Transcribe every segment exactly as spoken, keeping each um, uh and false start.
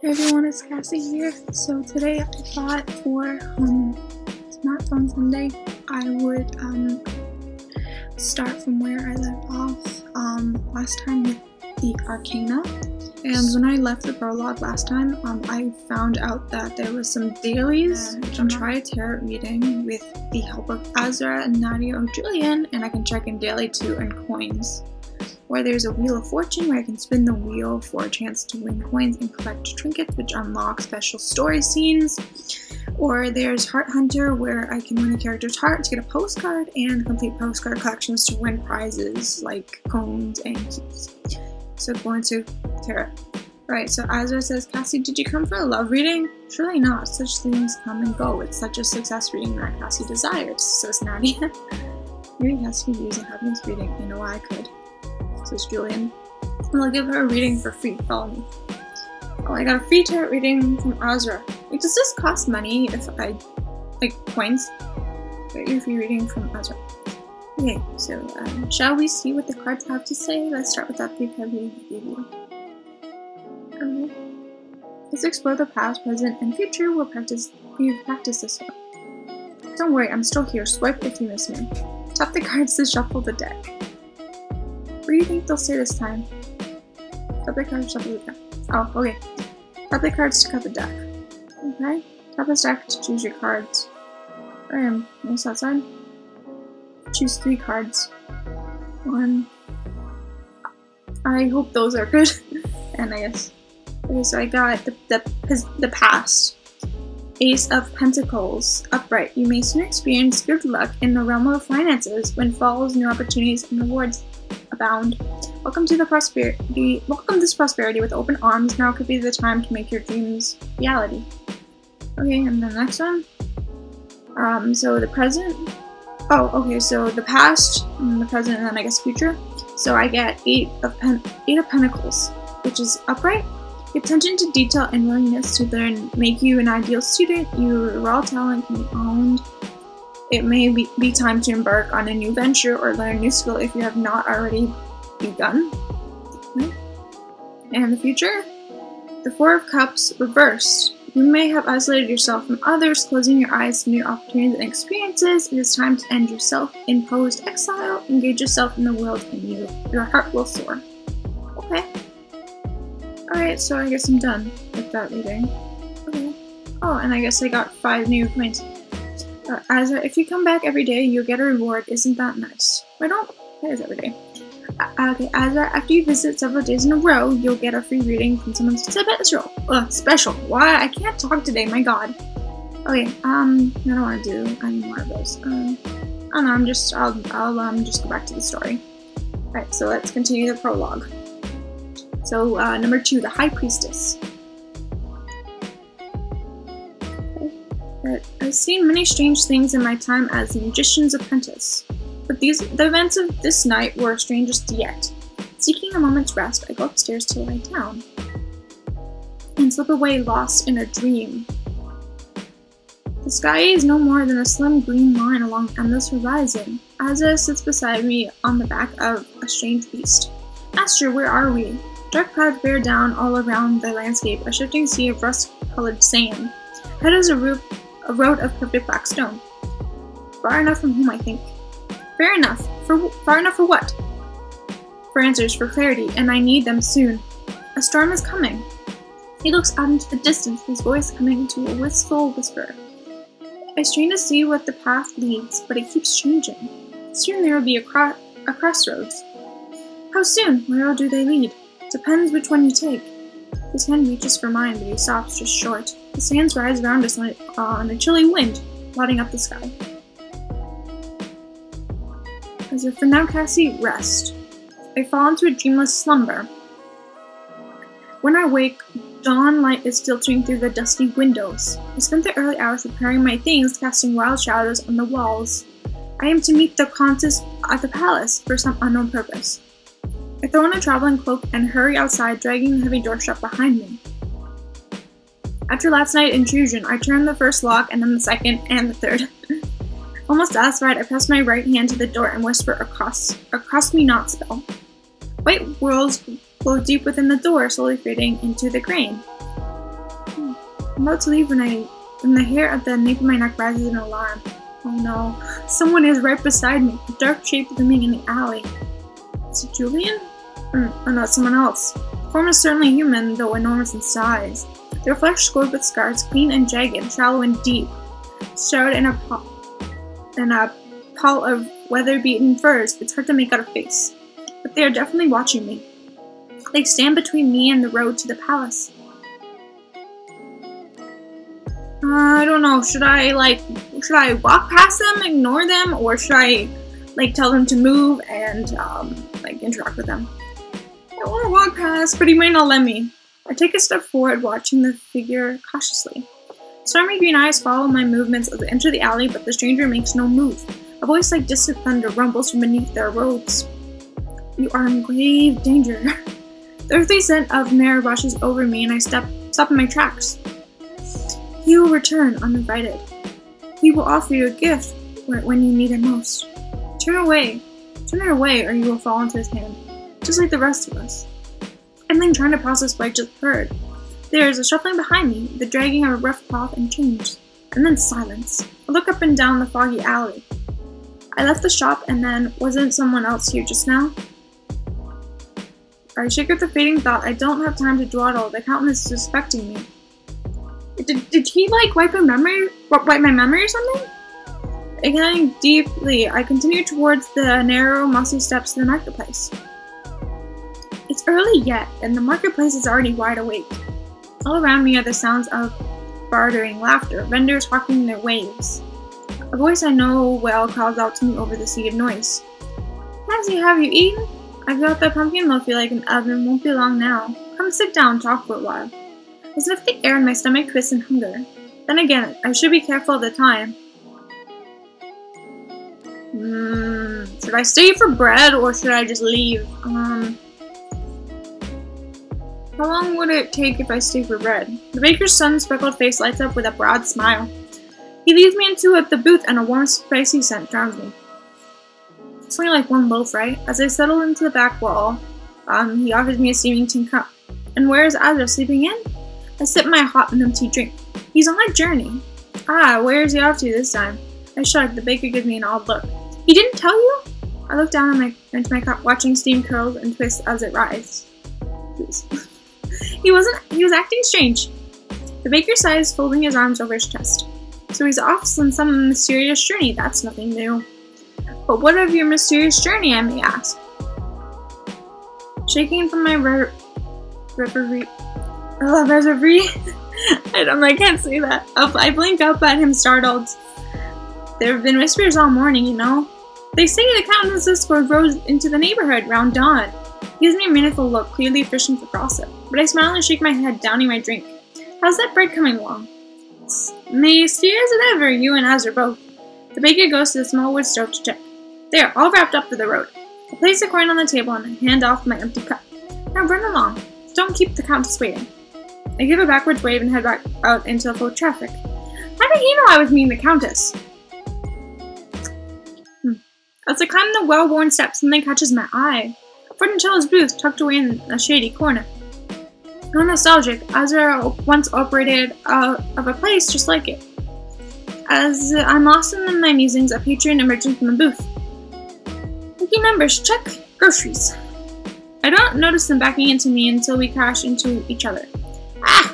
Hey everyone, it's Cassie here. So today I thought for um, Smartphone Sunday, I would um, start from where I left off um, last time with The Arcana. And when I left the prologue last time, um, I found out that there was some dailies. I can try a tarot reading with the help of Asra, Nadia, or Julian, and I can check in daily too and coins. Or there's a Wheel of Fortune where I can spin the wheel for a chance to win coins and collect trinkets, which unlock special story scenes. Or there's Heart Hunter where I can win a character's heart to get a postcard and complete postcard collections to win prizes like cones and keys. So going to tarot. Right, so Azra says, Cassie, did you come for a love reading? Surely not. Such things come and go. It's such a success reading that Cassie desires, says Nadia. Reading has to be used in happiness reading. I know I could. Says Julian. And I'll give her a reading for free. Follow me. Oh, I got a free tarot reading from Asra. Like, does this cost money if I, like, coins? Get your free reading from Asra. Okay, so, um, shall we see what the cards have to say? Let's start with that free card reading I gave you. Alright. Let's explore the past, present, and future. We'll practice, we've practiced this one. Don't worry, I'm still here. Swipe if you miss me. Tap the cards to shuffle the deck. What do you think they'll say this time? Tap the cards to cut the deck. Oh, okay. Tap the cards to cut the deck. Okay. Tap the deck to choose your cards. I am nice outside. Choose three cards. One. I hope those are good. And I guess. Okay, so I got the, the, the past. Ace of Pentacles, upright. You may soon experience good luck in the realm of finances when follows new opportunities and rewards abound. Welcome to the prosperity. Welcome this prosperity with open arms. Now could be the time to make your dreams reality. Okay, and the next one. Um, so the present. Oh, okay. So the past, and the present, and then I guess future. So I get eight of pen eight of Pentacles, which is upright. Attention to detail and willingness to learn make you an ideal student. Your raw talent can be owned. It may be, be time to embark on a new venture or learn a new skill if you have not already begun. Okay. And the future? The Four of Cups reversed. You may have isolated yourself from others, closing your eyes to new opportunities and experiences. It is time to end your self-imposed exile. Engage yourself in the world and you, your heart will soar. Okay. Alright, so I guess I'm done with that reading. Okay. Oh, and I guess I got five new points. Uh, Asra, if you come back every day, you'll get a reward. Isn't that nice? Why don't that is every day. Uh, okay, Asra, after you visit several days in a row, you'll get a free reading from someone special. Ugh, special. Why? I can't talk today, my god. Okay, um, I don't want to do any more of those. Um, I don't know, I'm just, I'll, I'll, um, just go back to the story. Alright, so let's continue the prologue. So, uh, number two, the High Priestess. Okay. I've seen many strange things in my time as a magician's apprentice, but these the events of this night were strangest yet. Seeking a moment's rest, I go upstairs to lie down and slip away lost in a dream. The sky is no more than a slim green line along an endless horizon. Azza sits beside me on the back of a strange beast. Astra, where are we? Dark clouds bear down all around the landscape, a shifting sea of rust-colored sand. Ahead is a, roof, a road of perfect black stone. Far enough from whom I think. Fair enough. For far enough for what? For answers, for clarity, and I need them soon. A storm is coming. He looks out into the distance, his voice coming to a wistful whisper. I strain to see what the path leads, but it keeps changing. Soon there will be a, cro a crossroads. How soon? Where do they lead? Depends which one you take. His hand reaches for mine, but he stops just short. The sands rise around us on a, on a chilly wind, blotting up the sky. As if for now, Cassie, rest. I fall into a dreamless slumber. When I wake, dawn light is filtering through the dusty windows. I spent the early hours preparing my things, casting wild shadows on the walls. I am to meet the Countess at the palace for some unknown purpose. I throw on a traveling cloak and hurry outside, dragging the heavy door shut behind me. After last night's intrusion, I turn the first lock and then the second and the third. Almost satisfied, I press my right hand to the door and whisper a cross, a cross me not spell. White whirls glow deep within the door, slowly fading into the grain. I'm about to leave when I, when the hair at the nape of my neck rises in alarm. Oh no, someone is right beside me, a dark shape looming in the alley. Is it Julian? Or, or not someone else? The form is certainly human, though enormous in size. Their flesh scored with scars, clean and jagged, shallow and deep, shrouded in a, in a pall of weather-beaten furs. It's hard to make out a face. But they are definitely watching me. They stand between me and the road to the palace. Uh, I don't know, should I, like, should I walk past them, ignore them, or should I, like, tell them to move and, um, like, interact with them? I want to walk past, but he might not let me. I take a step forward, watching the figure cautiously. Stormy green eyes follow my movements as I enter the alley, but the stranger makes no move. A voice like distant thunder rumbles from beneath their robes. You are in grave danger. The earthly scent of myrrh rushes over me, and I step stop in my tracks. You will return uninvited. He will offer you a gift when you need it most. Turn away. Turn it away, or you will fall into his hand, just like the rest of us. And then trying to process what I just heard. There is a shuffling behind me, the dragging of a rough cloth and change, and then silence. I look up and down the foggy alley. I left the shop, and then wasn't someone else here just now? I shake off the fading thought. I don't have time to dawdle. The Count is suspecting me. Did, did he like wipe my memory, wipe my memory or something? Again, deeply, I continue towards the narrow, mossy steps to the marketplace. It's early yet, and the marketplace is already wide awake. All around me are the sounds of bartering laughter, vendors hawking their wares. A voice I know well calls out to me over the sea of noise. Cassie, have you eaten? I've got that pumpkin loaf you like in the oven, won't be long now. Come sit down and talk for a while. I sniff the air and my stomach twists in hunger. Then again, I should be careful all the time. Mmm, should I stay for bread or should I just leave? Um... How long would it take if I stay for bread? The baker's son's speckled face lights up with a broad smile. He leads me into at the booth and a warm, spicy scent drowns me. It's only like one loaf, right? As I settle into the back wall, um, he offers me a steaming tin cup. And where is Asra sleeping in? I sip my hot and empty drink. He's on a journey. Ah, where is he off to this time? I shrugged. The baker gives me an odd look. He didn't tell you? I look down at my, into my cup, watching steam curls and twist as it rises. Please. He wasn't- he was acting strange. The baker sighs, folding his arms over his chest. So he's off on some mysterious journey. That's nothing new. But what of your mysterious journey, I may ask? Shaking from my re- reverie- oh, reverie? I don't- I can't say that. Oh, I blink up at him, startled. There have been whispers all morning, you know? They say the Countess Nadia rose into the neighborhood round dawn. He gives me a meaningful look, clearly fishing for gossip, but I smile and shake my head, downing my drink. How's that bread coming along? It's mysterious as ever, you and Asra both. The baker goes to the small wood stove to check. They are all wrapped up for the road. I place a coin on the table and I hand off my empty cup. Now run along. Don't keep the Countess waiting. I give a backwards wave and head back out into the full traffic. How did he know I was meeting the Countess? Hmm. As I climb the well-worn steps, something catches my eye. Fortinchella's booth tucked away in a shady corner. How nostalgic. Asra once operated out of a place just like it. As I'm lost in my musings, a patron emerges from the booth. Lucky numbers, check. Groceries. I don't notice them backing into me until we crash into each other. Ah!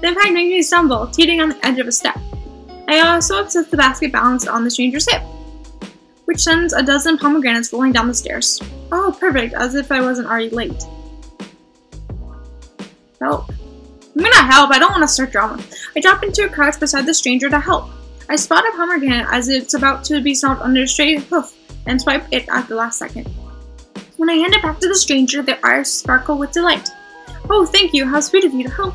The impact makes me stumble, teetering on the edge of a step. I also obsess the basket balanced on the stranger's hip, which sends a dozen pomegranates rolling down the stairs. Oh, perfect, as if I wasn't already late. Help. I'm gonna help, I don't want to start drama. I drop into a crouch beside the stranger to help. I spot a pomegranate as it's about to be snarled under a stray hoof and swipe it at the last second. When I hand it back to the stranger, their eyes sparkle with delight. Oh, thank you, how sweet of you to help.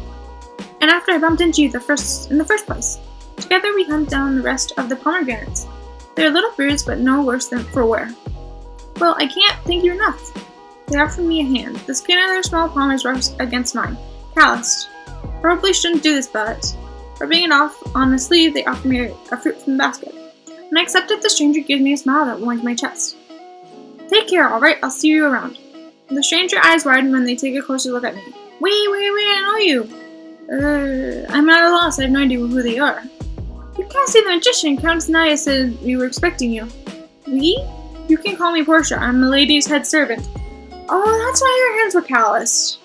And after I bumped into you the first, in the first place. Together we hunt down the rest of the pomegranates. They're a little bruised, but no worse than for wear. Well, I can't thank you enough. They offer me a hand. The skin of their small palm is rushed against mine, calloused. Probably shouldn't do this, but rubbing it off on the sleeve, they offer me a fruit from the basket. When I accept it, the stranger gives me a smile that warms my chest. Take care, all right? I'll see you around. The stranger eyes widen when they take a closer look at me. Wait, wait, wait! I know you. Uh, I'm not at a loss. I have no idea who they are. You're Cassie the Magician. Countess Nadia said we were expecting you. We? You can call me Portia. I'm Milady's head servant. Oh, that's why your hands were calloused.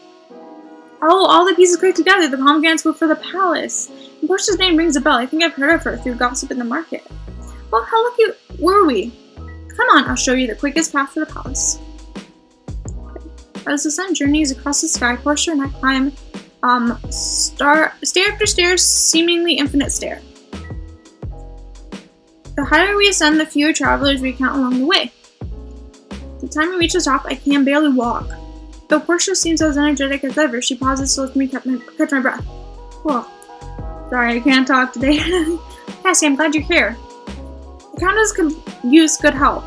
Oh, all the pieces clicked together. The pomegranates were for the palace. And Portia's name rings a bell. I think I've heard of her through gossip in the market. Well, how lucky were we? Come on, I'll show you the quickest path to the palace. As the sun journeys across the sky, Portia and I climb um, star stair after stair, seemingly infinite stair. The higher we ascend, the fewer travelers we count along the way. The time we reach the top, I can barely walk. Though Portia seems as energetic as ever, she pauses to let me catch my, catch my breath. Well, sorry, I can't talk today. Cassie, I'm glad you're here. The Countess could use good help,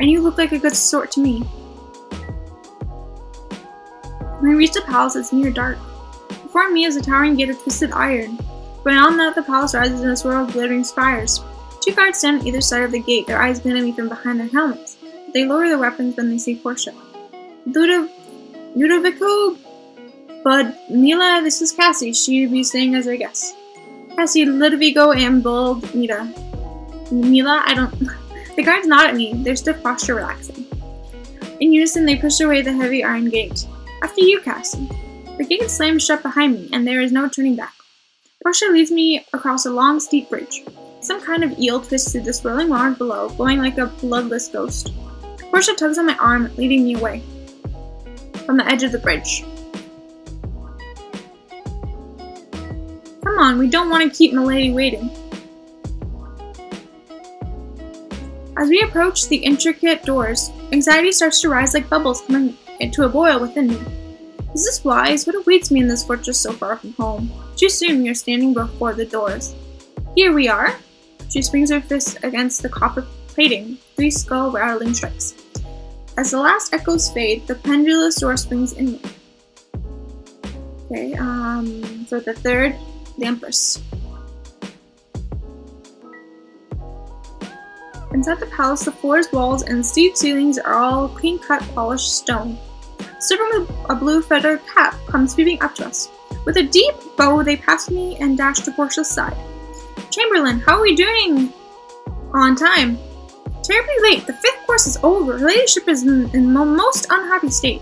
and you look like a good sort to me. When we reach the palace, it's near dark. Before me is a towering gate of twisted iron. Beyond that, the palace rises in a swirl of glittering spires. Two guards stand on either side of the gate, their eyes glittering from behind their helmets. They lower their weapons when they see Portia. Ludo Ludovico? But Mila, this is Cassie. She'd be staying as our guest. Cassie, Ludovico, and bold Mila. Mila, I don't... The guards nod at me, their stiff posture relaxing. In unison, they push away the heavy iron gate. After you, Cassie. The gate slams shut behind me, and there is no turning back. Portia leads me across a long, steep bridge. Some kind of eel twists through the swirling water below, glowing like a bloodless ghost. Portia tugs on my arm, leading me away from the edge of the bridge. Come on, we don't want to keep Milady waiting. As we approach the intricate doors, anxiety starts to rise like bubbles coming into a boil within me. Is this wise? What awaits me in this fortress so far from home? Too soon we are standing before the doors. Here we are. She swings her fist against the copper plating, three skull rattling strikes. As the last echoes fade, the pendulous door swings inward. Okay, um, so the third, the Empress. Inside the palace, the floors, walls, and steep ceilings are all clean-cut, polished stone. Someone with a blue feather cap comes sweeping up to us. With a deep bow, they pass me and dash to Portia's side. Chamberlain, how are we doing? On time. Terribly late. The fifth course is over. Her ladyship is in the most unhappy state.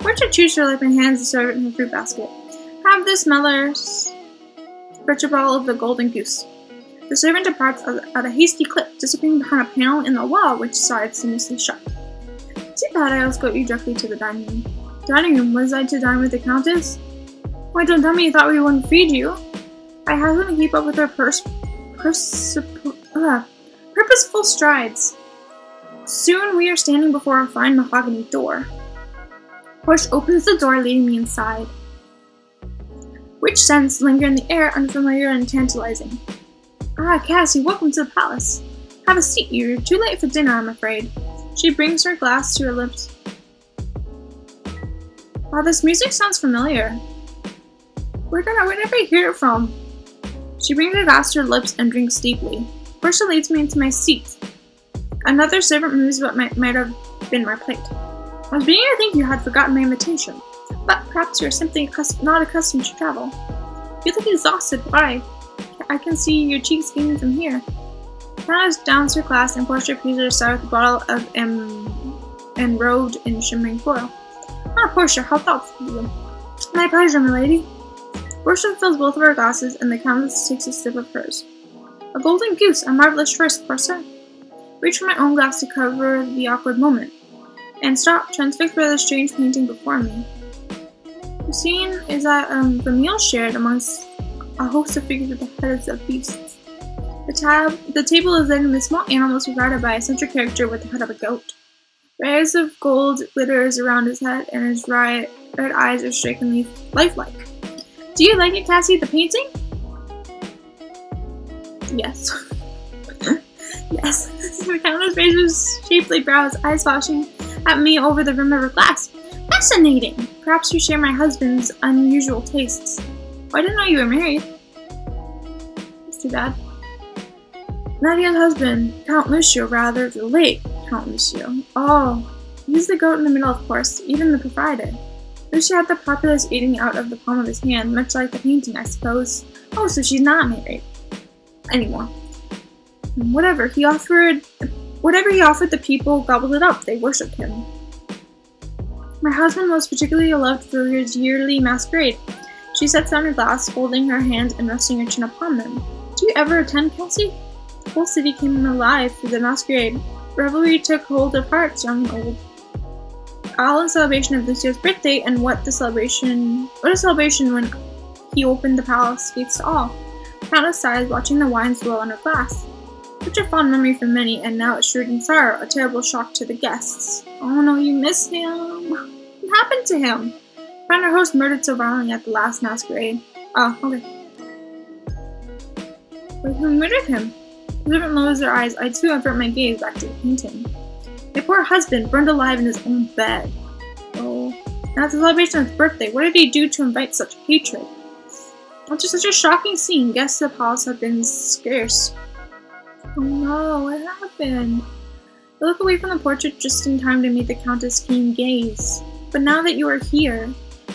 Portia chews her lip and hands the servant her fruit basket. Have this Mellor's Perchiball of the Golden Goose. The servant departs at a hasty clip, disappearing behind a panel in the wall, which sides seamlessly shut. Too bad I escort you directly to the dining room. Dining room? Was I to dine with the Countess? Why, don't tell me you thought we wouldn't feed you. I happen to keep up with her pers pers uh, purposeful strides. Soon we are standing before a fine mahogany door. Portia opens the door, leading me inside. Which scents linger in the air, unfamiliar and tantalizing. Ah, Cassie, welcome to the palace. Have a seat, you're too late for dinner, I'm afraid. She brings her glass to her lips. Wow, this music sounds familiar. Where did I, where did I hear it from? She brings her glass to her lips and drinks deeply. Portia leads me into my seat. Another servant moves what might, might have been my plate. I was beginning to think you had forgotten my invitation, but perhaps you're simply accustom not accustomed to travel. You look exhausted, why? I can see your cheeks gleaming from here. Nadia downs her glass and Portia appears at her side with a bottle of um, enrobed in shimmering foil. Ah, Portia, how thoughtful of you. My pleasure, milady. Portia fills both of her glasses, and the Countess takes a sip of hers. A golden goose, a marvelous choice, Portia. Reach for my own glass to cover the awkward moment, and stop, transfixed by the strange painting before me. The scene is that um, the meal shared amongst a host of figures with the heads of beasts. The, tab the table is then with small animals provided by a central character with the head of a goat. Rays of gold glitters around his head, and his red eyes are strikingly lifelike. Do you like it, Cassie, the painting? Yes. Yes. The Countess raises shapely brows, eyes flashing at me over the rim of her glass. Fascinating! Perhaps you share my husband's unusual tastes. Oh, I didn't know you were married. That's too bad. Nadia's husband, Count Lucio, rather the late Count Lucio. Oh, he's the goat in the middle, of course, even the provider. Though she had the populace eating out of the palm of his hand, much like the painting, I suppose. Oh, so she's not married anymore. Whatever he offered, whatever he offered, the people gobbled it up. They worshipped him. My husband was particularly loved for his yearly masquerade. She sat down her glass, holding her hand and resting her chin upon them. Do you ever attend, Cassie? The whole city came alive for the masquerade. Revelry took hold of hearts, young and old. All in celebration of Lucio's birthday, and what the celebration! What a celebration when he opened the palace gates to all. Countess sighed, watching the wines flow on her glass. Such a fond memory for many, and now it's shrewd in sorrow, a terrible shock to the guests. Oh no, you miss him. What happened to him? Found our host murdered so violently at the last masquerade. Oh, okay. But who murdered him? The servant lowers their eyes. I too avert my gaze back to the painting. My poor husband, burned alive in his own bed. Oh, now it's a celebration of his birthday. What did he do to invite such hatred? After such a shocking scene, guests at the palace have been scarce. Oh no, what happened? I look away from the portrait just in time to meet the Countess' keen gaze. But now that you are here,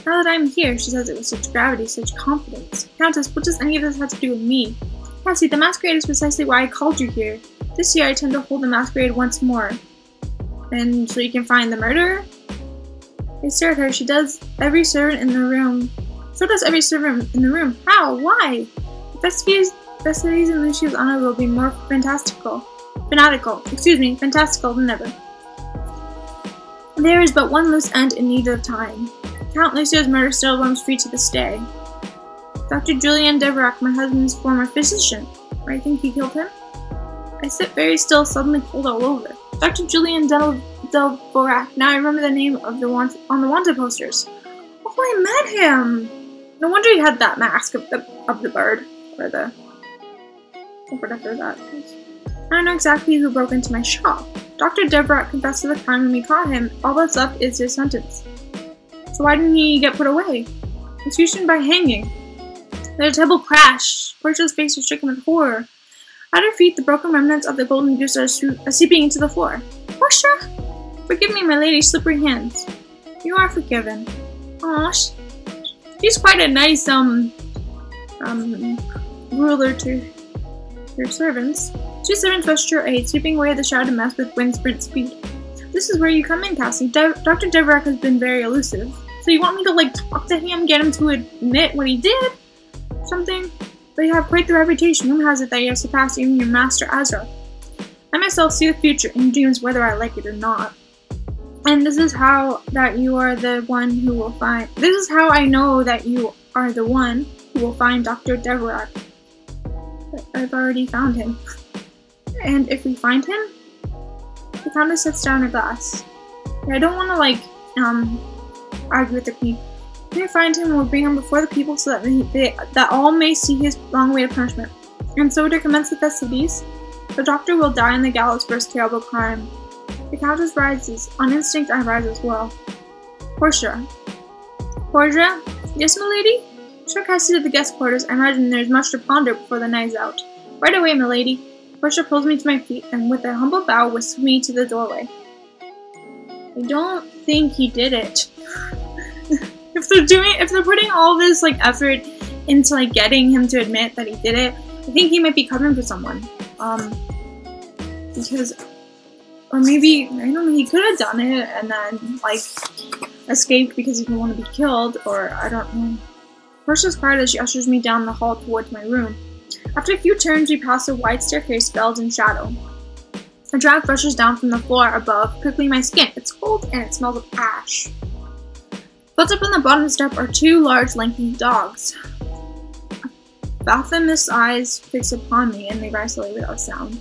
now that I am here, she says it with such gravity, such confidence. Countess, what does any of this have to do with me? Cassie, the masquerade is precisely why I called you here. This year I intend to hold the masquerade once more. And so you can find the murderer? They stare at her. She does every servant in the room. So does every servant in the room. How? Why? The festivities, festivities in Lucio's honor will be more fantastical. Fanatical. Excuse me. Fantastical than ever. There is but one loose end in need of time. Count Lucio's murder still roams free to this day. Doctor Julian Deverac, my husband's former physician. I think he killed him. I sit very still, suddenly cold all over. Doctor Julian Del Delvorak. Now I remember the name of the want on the wanted posters. Oh, I met him. No wonder he had that mask of the of the bird or the or whatever that is. I don't know exactly who broke into my shop. Doctor Deverac confessed to the crime when we caught him. All that's left is his sentence. So why didn't he get put away? Execution by hanging. Their table crashed. Portia's face was stricken with horror. At her feet, the broken remnants of the golden goose are seeping into the floor. Portia! Forgive me, my lady's slippery hands. You are forgiven. Aw, she's quite a nice, um, um, ruler to your servants. Two servants rushed to her aid, sweeping away the shrouded mass with wind sprint speed. This is where you come in, Cassie. Doctor Deverac has been very elusive. So you want me to, like, talk to him, get him to admit what he did? Something? They have quite the reputation. Whom has it that you have surpassed even your master Asra? I myself see the future in dreams, whether I like it or not. And this is how that you are the one who will find. This is how I know that you are the one who will find Doctor Deverac. I've already found him. And if we find him, the Countess sets down her glass. I don't want to like um argue with the queen. If we find him, we'll bring him before the people so that they, that all may see his long way to punishment. And so to commence the festivities, the doctor will die in the gallows for his terrible crime. The Countess rises. On instinct, I rise as well. Portia. Portia? Yes, milady? Sure, Cassie to the guest quarters. I imagine there's much to ponder before the night's out. Right away, milady. Portia pulls me to my feet and with a humble bow whisks me to the doorway. I don't think he did it. If they're doing, if they're putting all this like effort into like getting him to admit that he did it, I think he might be covering for someone. Um, because, or maybe I don't know, he could have done it and then like escaped because he didn't want to be killed, or I don't know. Portia's cried as she ushers me down the hall towards my room. After a few turns, we pass a wide staircase veiled in shadow. A draft rushes down from the floor above, prickling my skin. It's cold and it smells of ash. Built up on the bottom step are two large, lanky dogs. Baphomet's eyes fix upon me, and they rise slowly without sound.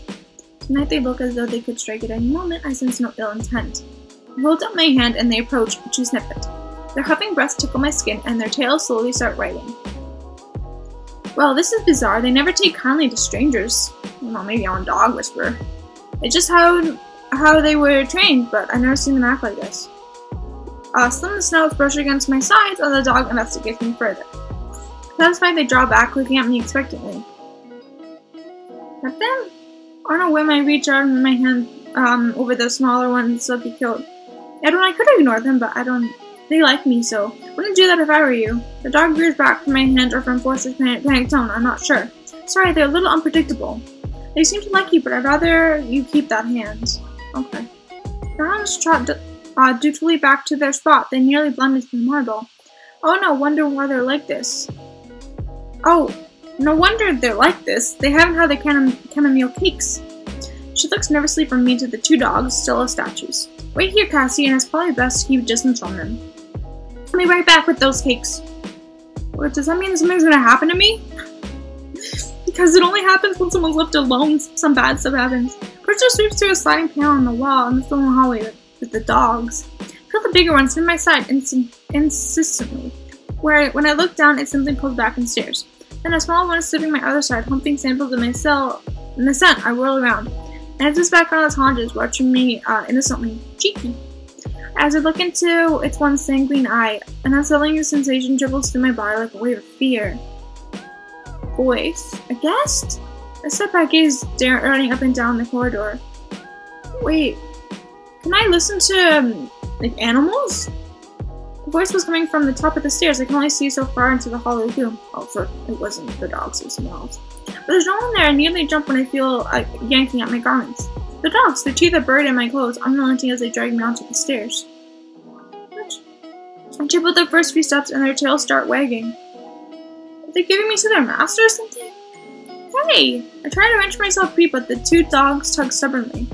Tonight they look as though they could strike at any moment. I sense no ill intent. I hold up my hand, and they approach to sniff it. Their huffing breaths tickle my skin, and their tails slowly start wagging. Well, this is bizarre. They never take kindly to strangers. Well, maybe on Dog Whisperer. It's just how how they were trained, but I've never seen them act like this. Uh, slim the snouts brush against my sides, and the dog investigates me further. Satisfied, they draw back, looking at me expectantly. But then, on a whim, I reach out with my hand um, over the smaller ones that'll be killed. I don't. I could ignore them, but I don't. I They like me so. Wouldn't do that if I were you. The dog rears back from my hand or from Force's panic zone, I'm not sure. Sorry, they're a little unpredictable. They seem to like you, but I'd rather you keep that hand. Okay. The hounds trot uh, dutifully back to their spot. They nearly blundered through the marble. Oh no, wonder why they're like this. Oh, no wonder they're like this. They haven't had their cham chamomile cakes. She looks nervously from me to the two dogs, still as statues. Wait here, Cassie, and it's probably best to keep distance from them. I'll be right back with those cakes. What, does that mean something's gonna happen to me? Because it only happens when someone's left alone, some bad stuff happens. Portia sweeps through a sliding panel on the wall and the filling hallway with, with the dogs. Feel the bigger one spin my side instant, insistently. Where, when I look down, it simply pulls back and stares. Then a small one is slipping my other side, humping samples in my cell. In the scent, I whirl around. And it's just back on its haunches, watching me uh, innocently. Cheeky. As I look into its one sanguine eye, an unsettling sensation dribbles through my body like a wave of fear. Voice? A guest? I step back, gaze running up and down the corridor. Wait, can I listen to, um, like, animals? The voice was coming from the top of the stairs. I can only see so far into the hollow gloom. Oh, for, it wasn't the dogs, it was someone else. But there's no one there. I nearly jump when I feel uh, yanking at my garments. The dogs, their teeth are buried in my clothes, unrelenting as they drag me onto the stairs. What? I trip with the first few steps and their tails start wagging. They're giving me to their master or something? Hey! I try to wrench myself free, but the two dogs tug stubbornly.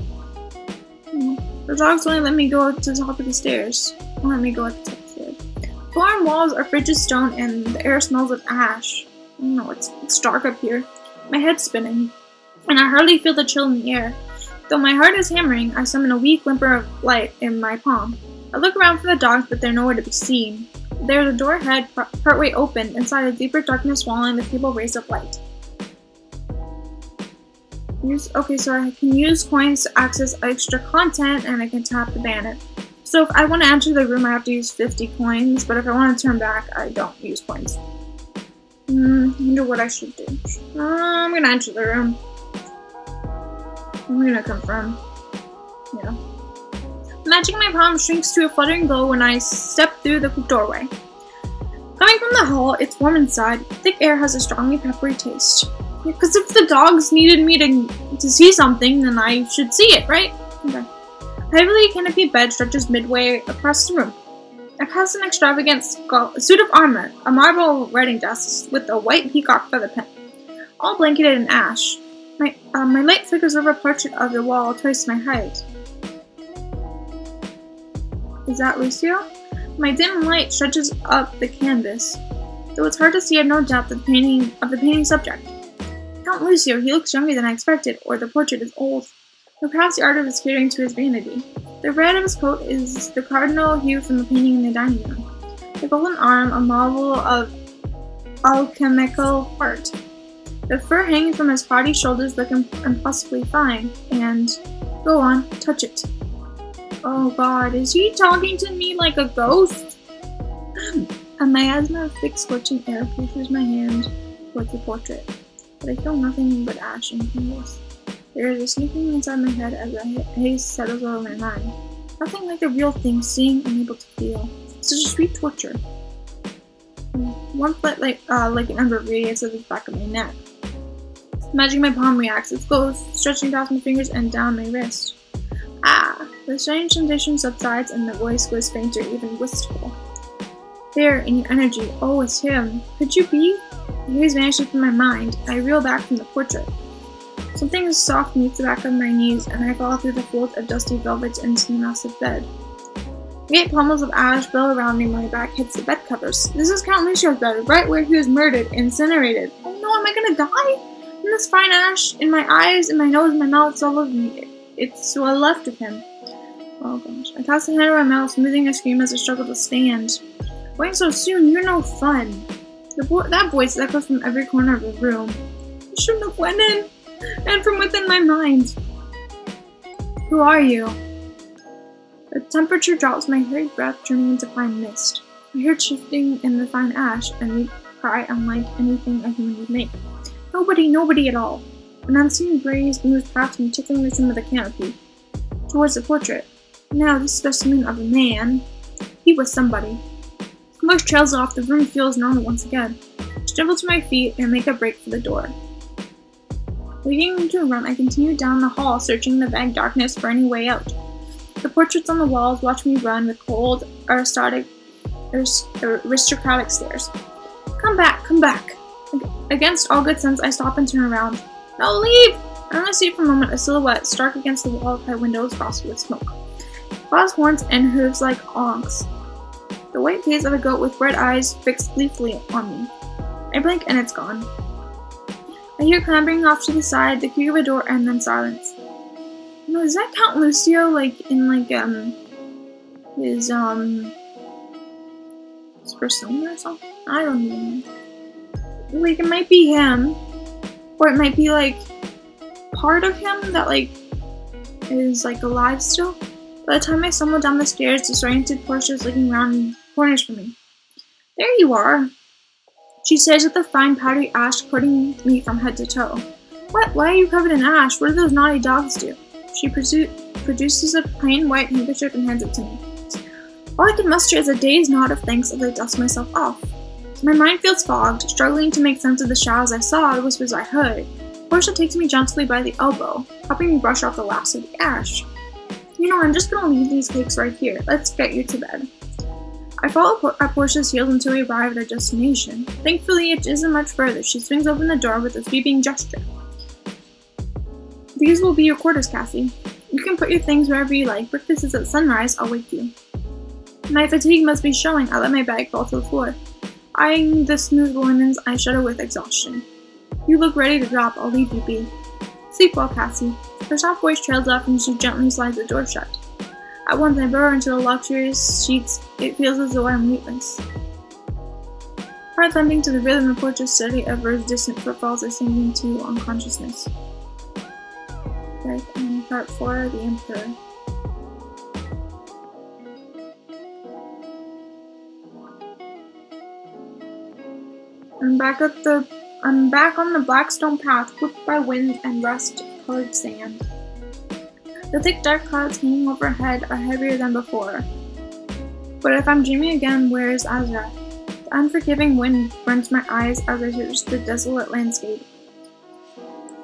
Hmm. The dogs won't let me go to the top of the stairs. Won't let me go at the top of the stairs. Farm walls are frigid stone and the air smells of ash. I don't know, it's, it's dark up here. My head's spinning, and I hardly feel the chill in the air. Though my heart is hammering, I summon a weak whimper of light in my palm. I look around for the dogs, but they're nowhere to be seen. There's a door ahead, partway open, inside a deeper darkness swallowing the feeble rays of light. Use, okay, so I can use coins to access extra content, and I can tap the banner. So if I want to enter the room, I have to use fifty coins, but if I want to turn back, I don't use coins. Hmm, I wonder what I should do. Uh, I'm gonna enter the room. I'm gonna confirm. Yeah. Magic in my palm shrinks to a fluttering glow when I step through the doorway. Coming from the hall, it's warm inside. Thick air has a strongly peppery taste. Because if the dogs needed me to, to see something, then I should see it, right? Okay. A heavily canopy bed stretches midway across the room. I pass an extravagant skull, suit of armor, a marble writing desk with a white peacock feather pen, all blanketed in ash. My, uh, my light flickers over a portrait of the wall twice my height. Is that Lucio? My dim light stretches up the canvas. Though it's hard to see, I have no doubt the painting of the painting subject. Count Lucio, he looks younger than I expected, or the portrait is old. Or perhaps the artist is catering to his vanity. The red of his coat is the cardinal hue from the painting in the dining room. The golden arm, a marvel of alchemical art. The fur hanging from his haughty shoulders look impossibly fine, and go on, touch it. Oh god, is he talking to me like a ghost? A miasma of thick scorching air pushes my hand towards the portrait, but I feel nothing but ash and candles. There is a sneaking inside my head as a haze settles over my mind. Nothing like the real thing, seeing and able to feel. Such a sweet torture. One foot like, uh, like an ember radiates at the back of my neck. Magic my palm reacts, it goes, stretching past my fingers and down my wrist. Ah! The strange sensation subsides and the voice grows fainter, even wistful. There, in your energy, oh, it's him. Could you be? The haze vanishes from my mind. I reel back from the portrait. Something soft meets the back of my knees, and I fall through the folds of dusty velvet into the massive bed. Great pommels of ash billow around me when my back hits the bed covers. This is Count Lucio's bed, right where he was murdered, incinerated. Oh no, am I gonna die? In this fine ash, in my eyes, in my nose, in my mouth, it's all over me. It's all left of him. Oh gosh. I toss a hand over my mouth, smoothing a scream as I struggle to stand. Going so soon, you're no fun. The bo that voice echoes from every corner of the room. I shouldn't have went in. And from within my mind. Who are you? The temperature drops, my hurried breath turning into fine mist. I hear it shifting in the fine ash, and we cry unlike anything a human would make. Nobody, nobody at all. An unseen breeze moves past me, tickling the trim of the canopy towards the portrait. Now this specimen of a man. He was somebody. Mush trails off, the room feels normal once again. I stumble to my feet and make a break for the door. Leading into a room, I continue down the hall, searching the vague darkness for any way out. The portraits on the walls watch me run with cold, aristocratic, aristocratic stares. Come back, come back. Against all good sense, I stop and turn around. No, leave! I only see for a moment a silhouette stark against the wall of my windows frosted with smoke. Claws, horns, and hooves like onks. The white face of a goat with red eyes fixed gleefully on me. I blink and it's gone. I hear clambering off to the side, the creak of a door, and then silence. No, is that Count Lucio, like, in, like, um, his, um, his persona or something? I don't even know. Like, it might be him, or it might be, like, part of him that, like, is, like, alive still. By the time I stumble down the stairs, disoriented Portia is looking around and corners for me. There you are. She stares at the fine powdery ash coating me from head to toe. What? Why are you covered in ash? What do those naughty dogs do? She produces a plain white handkerchief and hands it to me. All I can muster is a day's nod of thanks as I dust myself off. My mind feels fogged, struggling to make sense of the shadows I saw, the whispers I heard. Portia takes me gently by the elbow, helping me brush off the last of the ash. You know, I'm just gonna leave these cakes right here. Let's get you to bed. I follow at Portia's heels until we arrive at our destination. Thankfully, it isn't much further. She swings open the door with a sweeping gesture. These will be your quarters, Cassie. You can put your things wherever you like. Breakfast is at sunrise. I'll wake you. My fatigue must be showing. I let my bag fall to the floor. Eyeing the smooth linens, I shudder with exhaustion. You look ready to drop, I'll leave you be. Sleep well, Cassie. Her soft voice trails off and she gently slides the door shut. At once I burrow into the luxurious sheets, it feels as though I'm weightless. Heart thumping to the rhythm of Portia's steady, averse, distant footfalls I sink into unconsciousness. Right, and part four, The Emperor. I'm back at the I'm back on the blackstone path, whipped by wind and rust-colored sand. The thick dark clouds hanging overhead are heavier than before. But if I'm dreaming again, where is Asra? The unforgiving wind burns my eyes as I search the desolate landscape.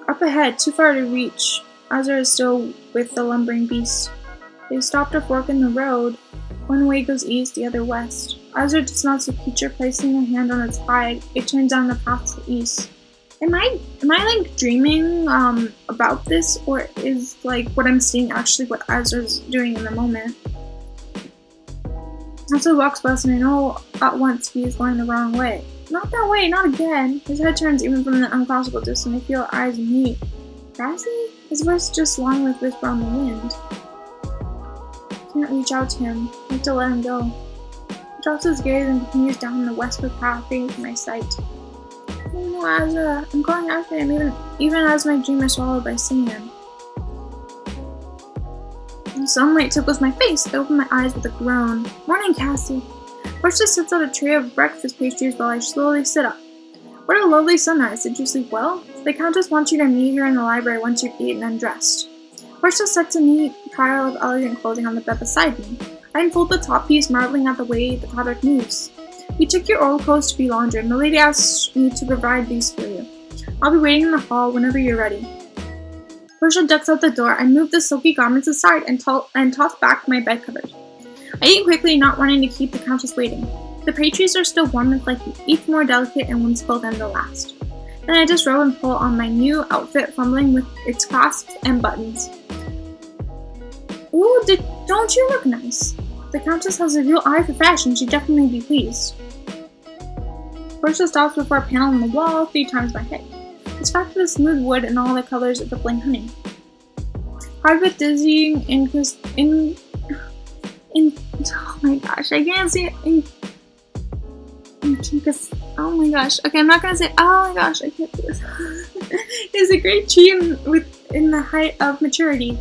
Up ahead, too far to reach, Asra is still with the lumbering beast. They've stopped a fork in the road. One way goes east, the other west. Asra dismounts the creature, placing her hand on its hide. It turns down the path to the east. Am I, am I like dreaming um, about this, or is like what I'm seeing actually what Azra's doing in the moment? Asra walks past, and I know at once he is going the wrong way. Not that way, not again. His head turns even from the uncrossable distance. I feel eyes meet. Cassie? His voice just long with whisper on the wind. Can't reach out to him. I have to let him go. He drops his gaze and continues down the westward path, fading from my sight. Oh no, Asra! I'm going after him, even even as my dream is swallowed by seeing him. The sunlight tickles my face. I open my eyes with a groan. Morning, Cassie. Portia sets out a tray of breakfast pastries while I slowly sit up. What a lovely sunrise! Did you sleep well? The Countess wants you to meet her in the library once you've eaten and dressed. Portia sets a neat pile of elegant clothing on the bed beside me. I unfold the top piece, marveling at the way the fabric moves. You took your old clothes to be laundered. My lady asked me to provide these for you. I'll be waiting in the hall whenever you're ready. Portia ducks out the door. I move the silky garments aside and, and toss back my bed covers. I eat quickly, not wanting to keep the Countess waiting. The pastries are still warm and flaky, each more delicate and whimsical than the last. Then I disrobe and pull on my new outfit, fumbling with its clasps and buttons. Ooh, did, don't you look nice? The Countess has a real eye for fashion, she'd definitely be pleased. Portia stops before a panel on the wall, three times my height. It's packed with smooth wood and all the colors of rippling honey. Hard with dizzying increase in, in, oh my gosh, I can't see it. In, oh my gosh. Okay, I'm not gonna say oh my gosh, I can't do this. It's a great tree in, within the height of maturity.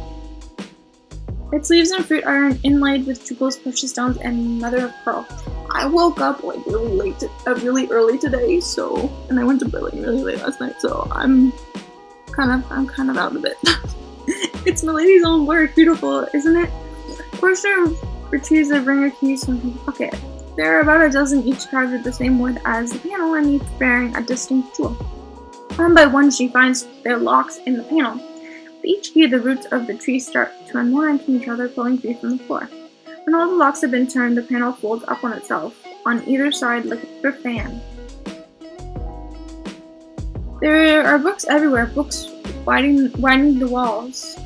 Its leaves and fruit are inlaid with jewels, precious stones, and mother of pearl. I woke up like really late, uh, really early today, so, and I went to bed like really late last night, so I'm kind of, I'm kind of out of it. It's Milady's own word, beautiful, isn't it? Portia retrieves a ring of keys from her pocket. There are about a dozen, each carved with the same wood as the panel, and each bearing a distinct jewel. One by one she finds their locks in the panel. With each key, the roots of the tree start to unwind from each other, pulling free from the floor. When all the locks have been turned, the panel folds up on itself, on either side like a fan. There are books everywhere, books widening, widening the walls,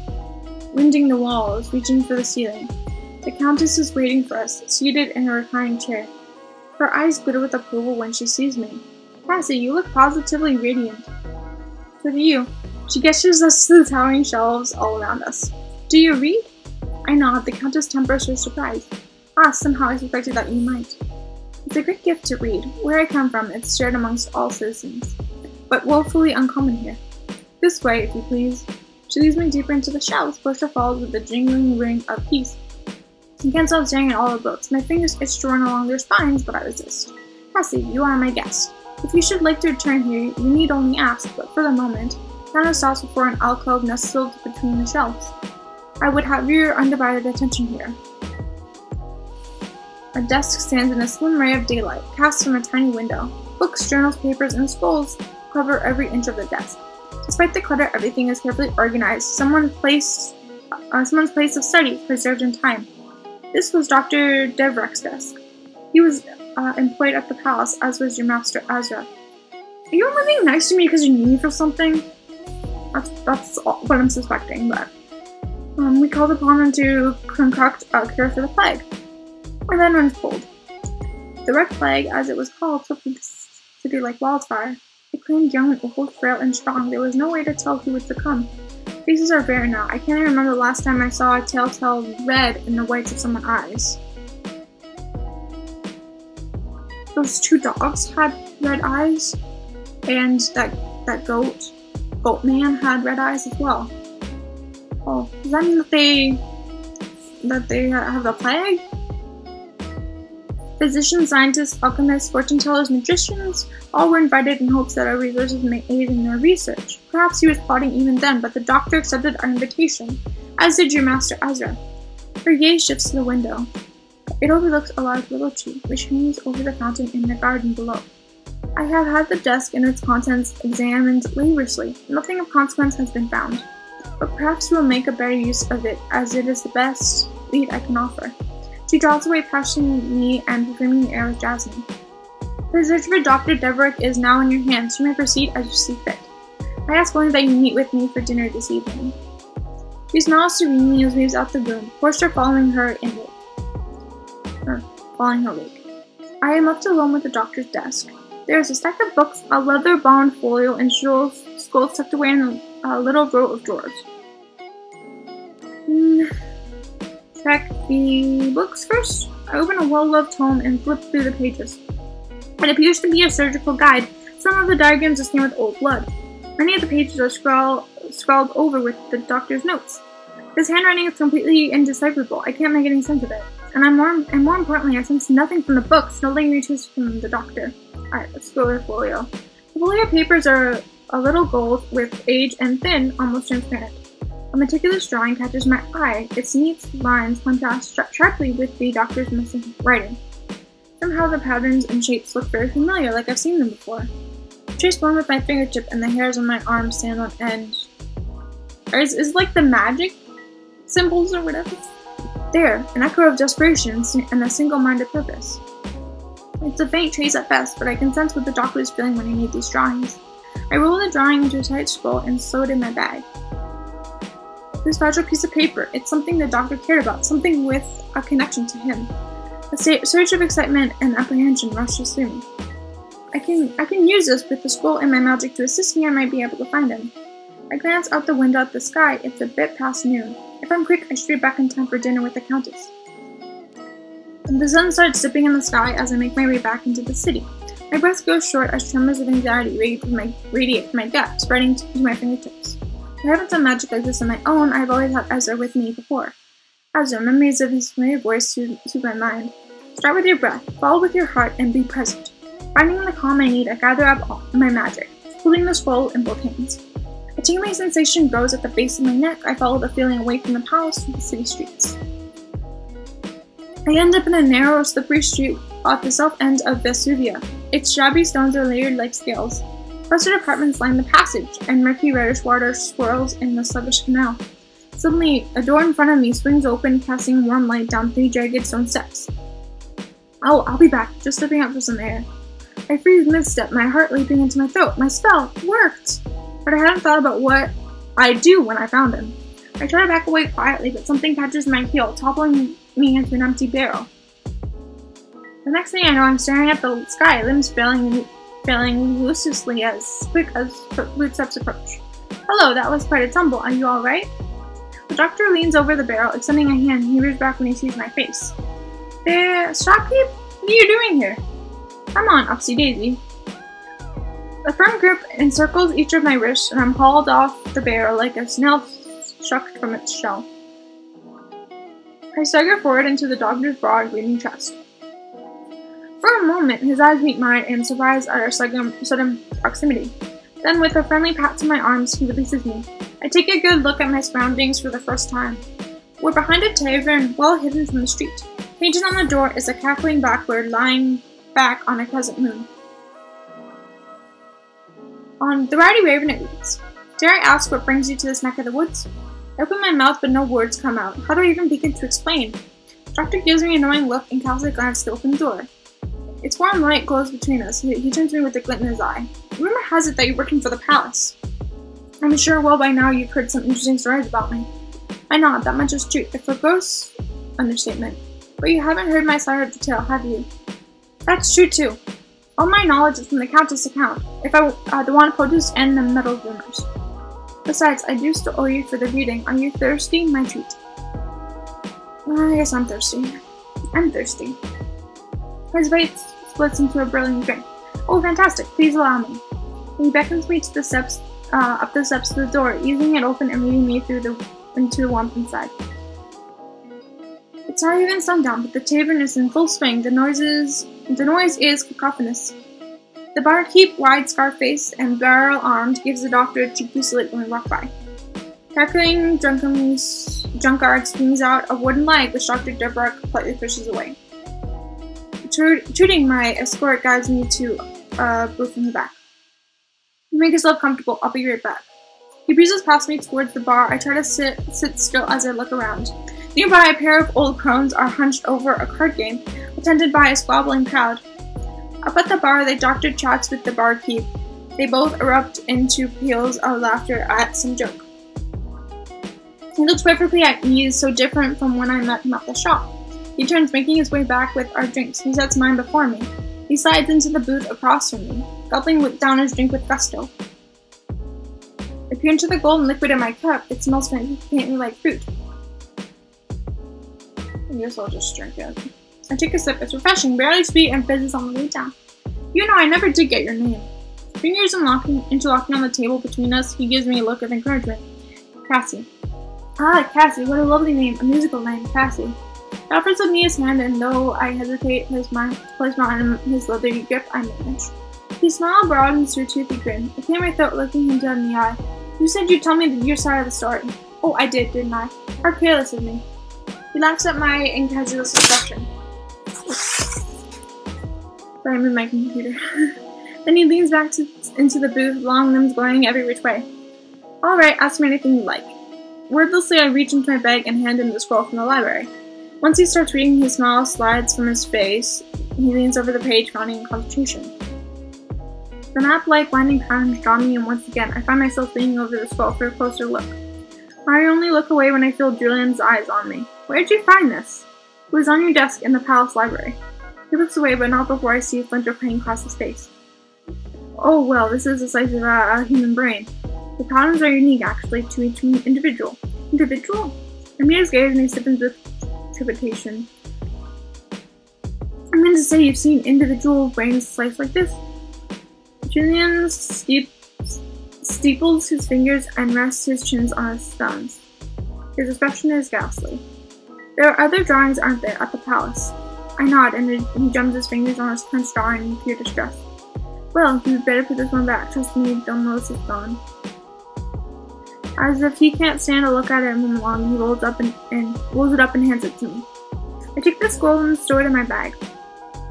winding the walls, reaching for the ceiling. The Countess is waiting for us, seated in her reclining chair. Her eyes glitter with approval when she sees me. Cassie, you look positively radiant. So do you. She gestures us to the towering shelves all around us. Do you read? I nod. The Countess tempers her surprise. Ah, somehow I suspected that you might. It's a great gift to read. Where I come from, it's shared amongst all citizens, but woefully uncommon here. This way, if you please. She leads me deeper into the shelves. Portia follows with the jingling ring of peace. I can't stop staring at all the books. My fingers itch to run along their spines, but I resist. Cassie, you are my guest. If you should like to return here, you need only ask, but for the moment, Nana stops before an alcove nestled between the shelves. I would have your undivided attention here. A desk stands in a slim ray of daylight, cast from a tiny window. Books, journals, papers, and scrolls cover every inch of the desk. Despite the clutter, everything is carefully organized. Someone's place, uh, someone's place of study, preserved in time. This was Doctor Devrek's desk. He was uh, employed at the palace, as was your master, Asra. Are you only being nice to me because you need me for something? That's, that's all, what I'm suspecting, but... Um, we called upon him to concoct a cure for the plague. And then when cold. The red plague, as it was called, took the city like wildfire. It claimed young and old, frail and strong. There was no way to tell who would succumb. Faces are rare now. I can't even remember the last time I saw a telltale red in the whites of someone's eyes. Those two dogs had red eyes, and that that goat, goat man had red eyes as well. Oh, does that mean that they that they have the plague? Physicians, scientists, alchemists, fortune tellers, magicians, all were invited in hopes that our resources may aid in their research. Perhaps he was plotting even then, but the doctor accepted our invitation, as did your master, Asra. Her gaze shifts to the window. It overlooks a large willow tree, which hangs over the fountain in the garden below. I have had the desk and its contents examined laboriously. Nothing of consequence has been found, but perhaps we will make a better use of it, as it is the best lead I can offer. She draws away passion me and perfume the air with jasmine. The search for Doctor Devereux is now in your hands. You may proceed as you see fit. I ask only that you meet with me for dinner this evening. She smiles serenely as leaves out the room, Portia following her in wake. Or following her wake. I am left alone with the doctor's desk. There is a stack of books, a leather-bound folio, and scrolls tucked away in a little row of drawers. Mm. Check the books first. I open a well-loved tome and flip through the pages. It appears to be a surgical guide. Some of the diagrams are stained with old blood. Many of the pages are scrawl scrawled over with the doctor's notes. His handwriting is completely indecipherable. I can't make any sense of it. And I'm more and more importantly, I sense nothing from the books. No languages from the doctor. Alright, let's go with folio. The folio papers are a little gold with age and thin, almost transparent. A meticulous drawing catches my eye. Its neat lines contrast sharply with the doctor's missing writing. Somehow the patterns and shapes look very familiar, like I've seen them before. I trace one with my fingertip, and the hairs on my arm stand on end. Is is like the magic symbols or whatever? There, an echo of desperation and a single-minded purpose. It's a faint trace at best, but I can sense what the doctor is feeling when I made these drawings. I roll the drawing into a tight scroll and sew it in my bag. This fragile piece of paper, it's something the doctor cared about, something with a connection to him. A surge of excitement and apprehension rushes through me. I can I can use this with the scroll and my magic to assist me. I might be able to find him. I glance out the window at the sky. It's a bit past noon. If I'm quick, I should be back in time for dinner with the Countess. The sun starts dipping in the sky as I make my way back into the city. My breath goes short as tremors of anxiety radiate from my, radiate from my gut, spreading to my fingertips. I haven't done magic like this on my own. I've always had Ezra with me before. Ezra, memories of his familiar voice soothe my mind. Start with your breath, follow with your heart, and be present. Finding the calm I need, I gather up all my magic, holding the scroll in both hands. A tingling sensation grows at the base of my neck. I follow the feeling away from the palace to the city streets. I end up in a narrow, slippery street off the south end of Vesuvia. Its shabby stones are layered like scales. Clustered apartments line the passage, and murky reddish water swirls in the sluggish canal. Suddenly, a door in front of me swings open, casting warm light down three jagged stone steps. Oh, I'll be back, just stepping out for some air. I freeze mid-step, my heart leaping into my throat. My spell worked! But I hadn't thought about what I'd do when I found him. I try to back away quietly, but something catches my heel, toppling me into an empty barrel. The next thing I know, I'm staring at the sky, limbs failing, failing loosely as quick as footsteps approach. Hello, that was quite a tumble. Are you alright? The doctor leans over the barrel, extending a hand, and he rears back when he sees my face. There, shopkeep? What are you doing here? Come on, upsy-daisy. A firm grip encircles each of my wrists, and I'm hauled off the barrel like a snail shucked from its shell. I stagger forward into the doctor's broad, gleaming chest. For a moment, his eyes meet mine in surprise at our sudden proximity. Then, with a friendly pat to my arms, he releases me. I take a good look at my surroundings for the first time. We're behind a tavern, well hidden from the street. Painted on the door is a cackling blackbird lying back on a crescent moon. On the rowdy raven it reads, "Dare I ask what brings you to this neck of the woods?" I open my mouth, but no words come out. How do I even begin to explain? The doctor gives me an annoying look and casts a glance at the open door. Its warm light glows between us. He, he turns to me with a glint in his eye. "Rumor has it that you're working for the palace. I'm sure well by now you've heard some interesting stories about me." I nod. That much is true. If a gross understatement. "But you haven't heard my side of the tale, have you?" "That's true too. All my knowledge is from the Countess' account, if I uh, the wand produce and the metal rumors. Besides, I do still owe you for the reading. Are you thirsty? My treat." "I guess I'm thirsty. I'm thirsty." His bite splits into a brilliant drink. "Oh, fantastic! Please allow me." He beckons me to the steps, uh, up the steps to the door, easing it open and leading me through the into the warmth inside. It's not even sundown, but the tavern is in full swing. The noises, the noise is cacophonous. The barkeep, wide scar-faced and barrel-armed, gives the doctor a cheeky salute when we walk by. Cackling drunkard swings out a wooden leg, which Doctor Deborah politely pushes away. Treating my escort guides me to a booth in the back. "Make yourself comfortable. I'll be right back." He breezes past me towards the bar. I try to sit sit still as I look around. Nearby, a pair of old crones are hunched over a card game, attended by a squabbling crowd. Up at the bar, the doctor chats with the barkeep. They both erupt into peals of laughter at some joke. He looks perfectly at ease, so different from when I met him at the shop. He turns, making his way back with our drinks. He sets mine before me. He slides into the booth across from me, gulping down his drink with gusto. I peer into the golden liquid in my cup. It smells faintly like fruit. I guess I'll just drink it. I take a sip. It's refreshing, barely sweet, and fizzes on the way down. "You know, I never did get your name." Fingers unlocking, interlocking on the table between us, he gives me a look of encouragement. "Cassie." "Ah, Cassie, what a lovely name. A musical name, Cassie." He offers me his hand, and though I hesitate to place mine on his leathery grip, I manage. His smile broadens through a toothy grin. I clear my throat, looking him dead in the eye. "You said you'd tell me your side of the story." "Oh, I did, didn't I? How careless of me." He laughs at my incredulous expression. Sorry, I moved my computer. Then he leans back to, into the booth, long limbs blowing every which way. "All right, ask me anything you like." Wordlessly, I reach into my bag and hand him the scroll from the library. Once he starts reading, his smile slides from his face. He leans over the page, frowning in concentration. The map-like winding patterns draw me in once again. I find myself leaning over the scroll for a closer look. I only look away when I feel Julian's eyes on me. "Where'd you find this?" "It was on your desk in the palace library." He looks away, but not before I see a flint of pain across his face. "Oh, well, this is the size of a, a human brain. The patterns are unique, actually, to each individual." "Individual?" I meet his gaze and he stiffens with trepidation. "I mean to say, you've seen individual brains sliced like this?" Julian steep, steeples his fingers and rests his chins on his thumbs. His expression is ghastly. "There are other drawings, aren't there, at the palace?" I nod, and he jams his fingers on his clenched jaw in pure distress. "Well, you'd better put this one back. Trust me, they'll notice it's gone." As if he can't stand to look at it a moment long, he rolls up and, and rolls it up and hands it to me. I take the scroll and store it in my bag.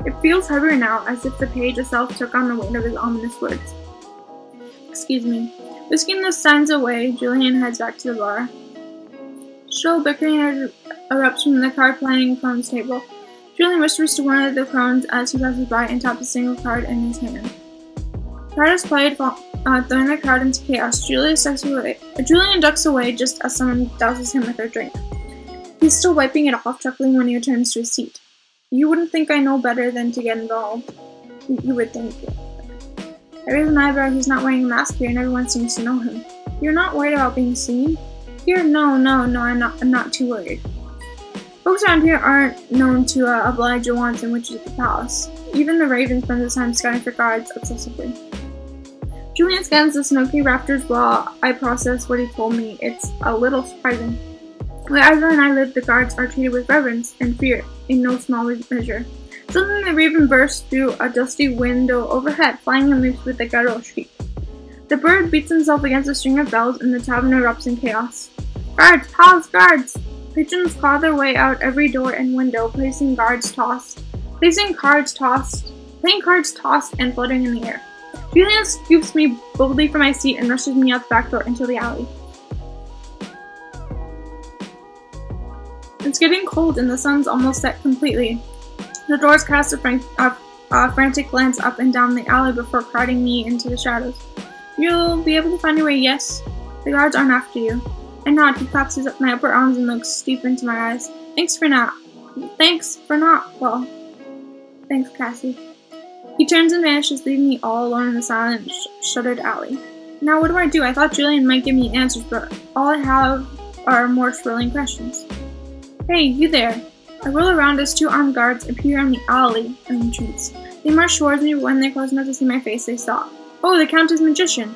It feels heavier now, as if the page itself took on the weight of his ominous words. Excuse me. Whisking those signs away, Julian heads back to the bar. Still bickering erupts from the card playing crone's table. Julian whispers to one of the crones as he passes by and taps a single card in his hand. Card is played, uh, throwing the card into chaos. Julian ducks away, uh, Julian ducks away just as someone douses him with their drink. He's still wiping it off, chuckling when he returns to his seat. You wouldn't think I know better than to get involved. You would think. I raise an eyebrow. He's not wearing a mask here, and everyone seems to know him. You're not worried about being seen? Here, no, no, no. I'm not. I'm not too worried. Folks around here aren't known to uh, oblige your wants and wishes at the palace. Even the raven spends his time scouting for guards obsessively. Julian scans the smoky raptors while I process what he told me. It's a little surprising. Where Asra and I live, the guards are treated with reverence and fear, in no small measure. Suddenly the raven bursts through a dusty window overhead, flying in loops with a guttural shriek. The bird beats himself against a string of bells, and the tavern erupts in chaos. Guards! Pals! Guards! Pigeons claw their way out every door and window, placing guards tossed, placing cards tossed, playing cards tossed and fluttering in the air. Julian scoops me boldly from my seat and rushes me out the back door into the alley. It's getting cold and the sun's almost set completely. The doors cast a, frank, uh, a frantic glance up and down the alley before crowding me into the shadows. You'll be able to find your way, yes? The guards aren't after you. I nod. He claps his up my upper arms and looks deep into my eyes. Thanks for not. Thanks for not. Well, thanks, Cassie. He turns and vanishes, leaving me all alone in the silent, sh shuttered alley. Now what do I do? I thought Julian might give me answers, but all I have are more swirling questions. Hey, you there! I roll around as two armed guards appear on the alley entrance. They march towards me, but when they're close enough to see my face, they stop. Oh, the Countess Magician!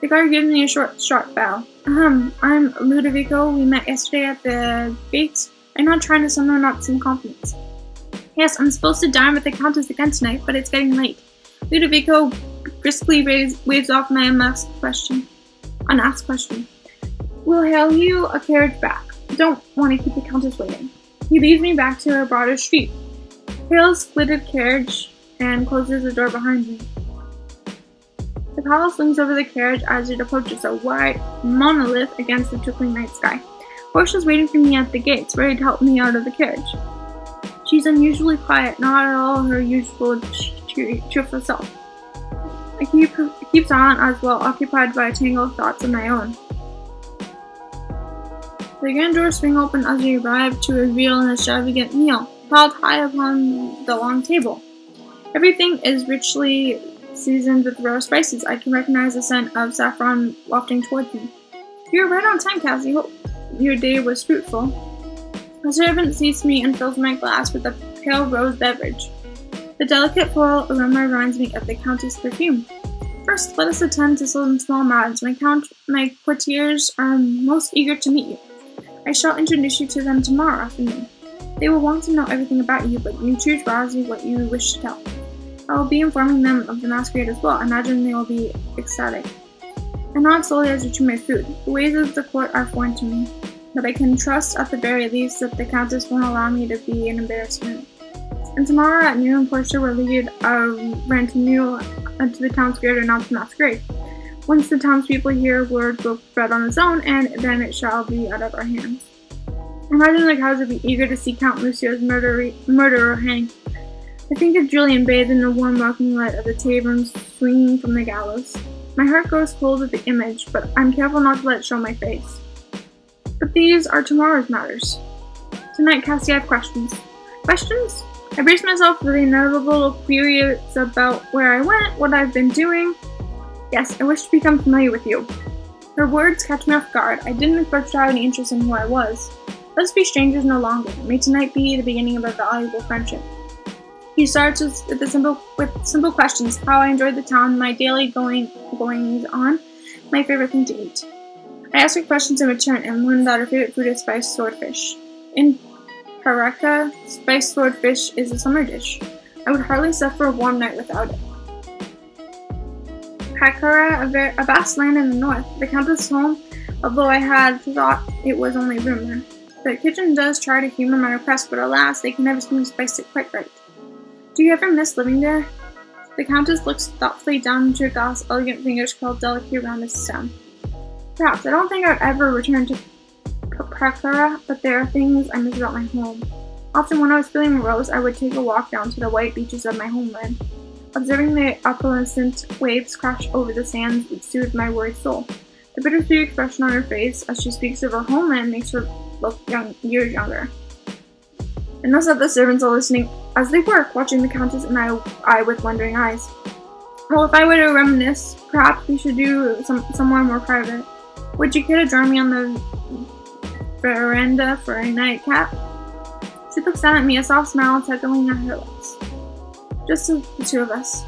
The guard gives me a short, sharp bow. Ahem, I'm Ludovico. We met yesterday at the gates. I'm not trying to summon up some confidence. Yes, I'm supposed to dine with the Countess again tonight, but it's getting late. Ludovico briskly waves, waves off my unasked question. Unasked question. We'll hail you a carriage back. Don't want to keep the Countess waiting. He leads me back to a broader street, hails glittered carriage, and closes the door behind me. The palace looms over the carriage as it approaches, a wide monolith against the twinkling night sky. Portia's waiting for me at the gates, ready to help me out of the carriage. She's unusually quiet, not at all her usual cheerful self. I keep, keep silent as well, occupied by a tangle of thoughts of my own. The grand doors swing open as we arrive to reveal an extravagant meal, piled high upon the long table. Everything is richly seasoned with rare spices. I can recognize the scent of saffron wafting towards me. You're right on time, Cassie. Hope your day was fruitful. A servant seats me and fills my glass with a pale rose beverage. The delicate floral aroma reminds me of the Countess' perfume. First, let us attend to some small matters. My count, my courtiers are most eager to meet you. I shall introduce you to them tomorrow afternoon. They will want to know everything about you, but you choose wisely what you wish to tell. I will be informing them of the masquerade as well. I imagine they will be ecstatic. I nod slowly as I chew my food. The ways of the court are foreign to me, but I can trust at the very least that the Countess won't allow me to be an embarrassment. And tomorrow at noon, Portia will lead a rent mule to the town square to announce the masquerade. Once the townspeople hear, word will spread on its own, and then it shall be out of our hands. Imagine the cows would be eager to see Count Lucio's murderer hang. I think of Julian bathed in the warm welcoming light of the tavern, swinging from the gallows. My heart grows cold at the image, but I'm careful not to let it show my face. But these are tomorrow's matters. Tonight, Cassie, I have questions. Questions? I brace myself for the inevitable queries about where I went, what I've been doing. Yes, I wish to become familiar with you. Her words catch me off guard. I didn't expect to have any interest in who I was. Let's be strangers no longer. May tonight be the beginning of a valuable friendship. He starts with the simple with simple questions: how I enjoyed the town, my daily going goings on, my favorite thing to eat. I ask her questions in return and learn that her favorite food is spiced swordfish. In Paraka, spiced swordfish is a summer dish. I would hardly suffer a warm night without it. Paprakara, a vast land in the north, the Countess' home, although I had thought it was only rumor. The kitchen does try to humor my request, but alas, they can never seem to spice it quite right. Do you ever miss living there? The Countess looks thoughtfully down into her glass, elegant fingers curled delicately around the stem. Perhaps. I don't think I'd ever return to Paprakara, but there are things I miss about my home. Often when I was feeling morose, I would take a walk down to the white beaches of my homeland, observing the opalescent waves crash over the sands that soothed my worried soul. The bittersweet expression on her face as she speaks of her homeland makes her look young, years younger. And those of the servants are listening as they work, watching the Countess and I, I with wondering eyes. Well, if I were to reminisce, perhaps we should do some somewhere more private. Would you care to join me on the veranda for a nightcap? She looks down at me, a soft smile tickling on her lips. Just the two of us.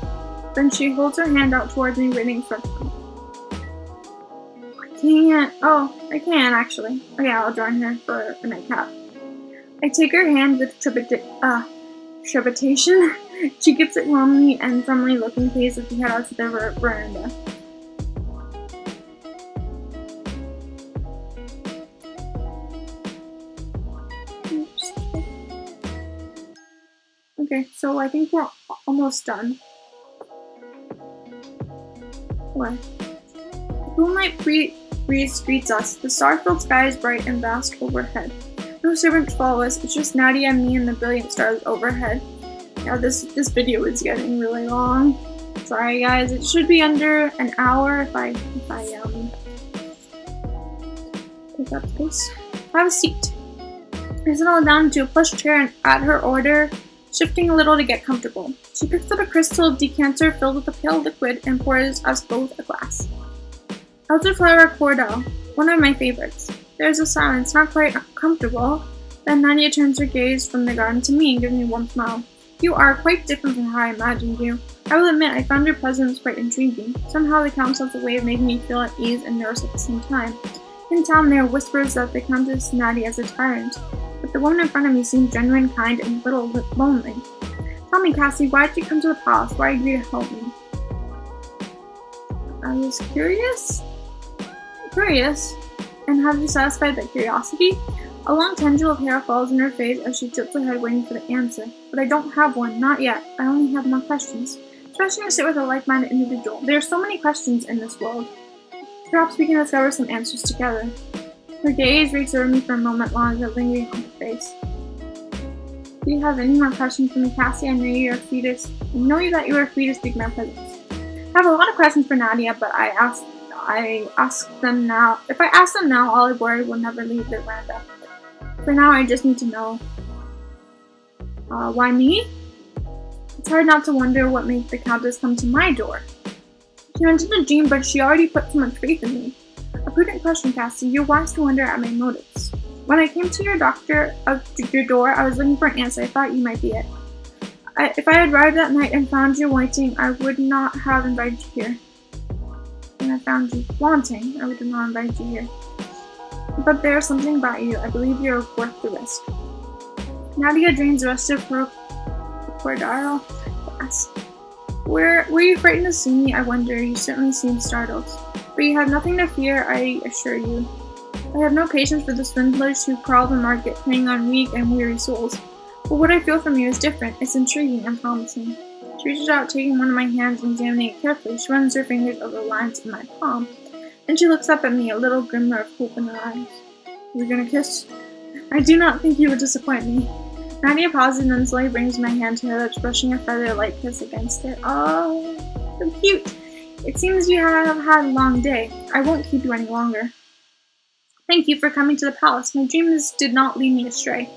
Then she holds her hand out towards me, waiting for me. I can't. Oh, I can, actually. Oh yeah, I'll join her for a nightcap. I take her hand with trepid- uh, trepidation. She gives it warmly and firmly, looking pleased as we head out to the ver veranda. Okay, so I think we're almost done. What? The moonlight free breeze greets us. The star-filled sky is bright and vast overhead. No servants follow us. It's just Nadia and me and the brilliant stars overhead. Now this this video is getting really long. Sorry guys. It should be under an hour if I if I um pick up this. Have a seat. I settle down into a plush chair and at her order, shifting a little to get comfortable. She picks up a crystal decanter filled with a pale liquid and pours us both a glass. Elderflower Cordel, one of my favorites. There's a silence, not quite comfortable. Then Nadia turns her gaze from the garden to me and gives me one smile. You are quite different from how I imagined you. I will admit I found your presence quite intriguing. Somehow the Countess has a way of making me feel at ease and nervous at the same time. In town there are whispers that the Countess Nadia is a tyrant, but the woman in front of me seemed genuine, kind, and a little lonely. Tell me, Cassie, why did you come to the palace? Why did you help me? I was curious? Curious? And have you satisfied that curiosity? A long tendril of hair falls in her face as she tilts her head waiting for the answer. But I don't have one, not yet. I only have more questions. Especially when I sit with a like-minded individual. There are so many questions in this world. Perhaps we can discover some answers together. Her gaze rakes over me for a moment longer, lingering on her face. Do you have any more questions for me, Cassie? I know you are free to I know you that you are free to speak my presence. I have a lot of questions for Nadia, but I asked I ask them now. If I ask them now, all I worry will never leave their veranda. For now, I just need to know. Uh, why me? It's hard not to wonder what made the Countess come to my door. She mentioned a dream, but she already put so much faith in me. A prudent question, Cassie. You're wise to wonder at my motives. When I came to your doctor, uh, your door, I was looking for an answer. I thought you might be it. I, if I had arrived that night and found you waiting, I would not have invited you here. I found you wanting, I would not invite you here. But there's something about you. I believe you're worth the risk. Nadia drains the rest of her Cordaro glass. Were, were you frightened to see me? I wonder. You certainly seem startled. But you have nothing to fear, I assure you. I have no patience for the swindlers who crawl the market, preying on weak and weary souls. But what I feel from you is different. It's intriguing and promising. She reaches out, taking one of my hands and examining it carefully. She runs her fingers over the lines in my palm. Then she looks up at me, a little glimmer of hope in her eyes. We're gonna kiss? I do not think you would disappoint me. Nadia pauses and then slowly brings my hand to her lips, brushing a feather-like kiss against it. Oh, so cute! It seems you have had a long day. I won't keep you any longer. Thank you for coming to the palace. My dreams did not lead me astray.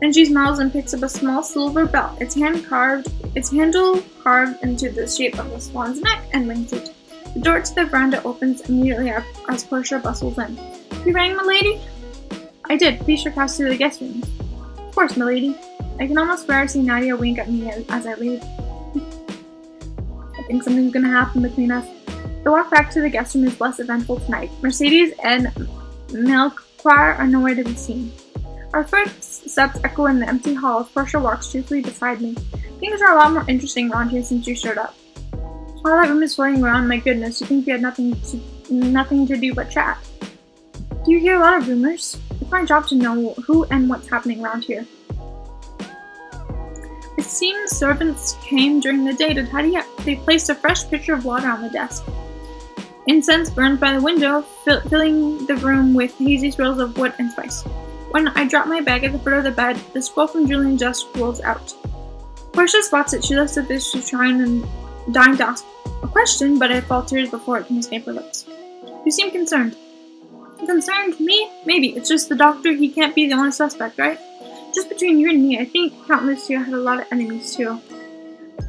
Then she smiles and picks up a small silver bell. Its hand carved, its handle carved into the shape of a swan's neck and winged. The door to the veranda opens immediately as Portia bustles in. You rang, milady? I did. Please pass through the guest room. Of course, milady. I can almost swear I see Nadia wink at me as, as I leave. I think something's gonna happen between us. The walk back to the guest room is less eventful tonight. Mercedes and Melchior are nowhere to be seen. Our first steps echo in the empty hall as Portia walks cheerfully beside me. Things are a lot more interesting around here since you showed up. While that room is floating around, my goodness, you think we had nothing to nothing to do but chat. Do you hear a lot of rumors? It's my job to know who and what's happening around here. I It seems servants came during the day to tidy up. They placed a fresh pitcher of water on the desk. Incense burned by the window, fill filling the room with hazy swirls of wood and spice. When I drop my bag at the foot of the bed, the scroll from Julian just rolls out. Portia spots it. She lifts the fish to try and dying to ask a question, but it falters before it can escape her lips. You seem concerned. Concerned? Me? Maybe. It's just the doctor. He can't be the only suspect, right? Just between you and me, I think Count Lucio had a lot of enemies, too.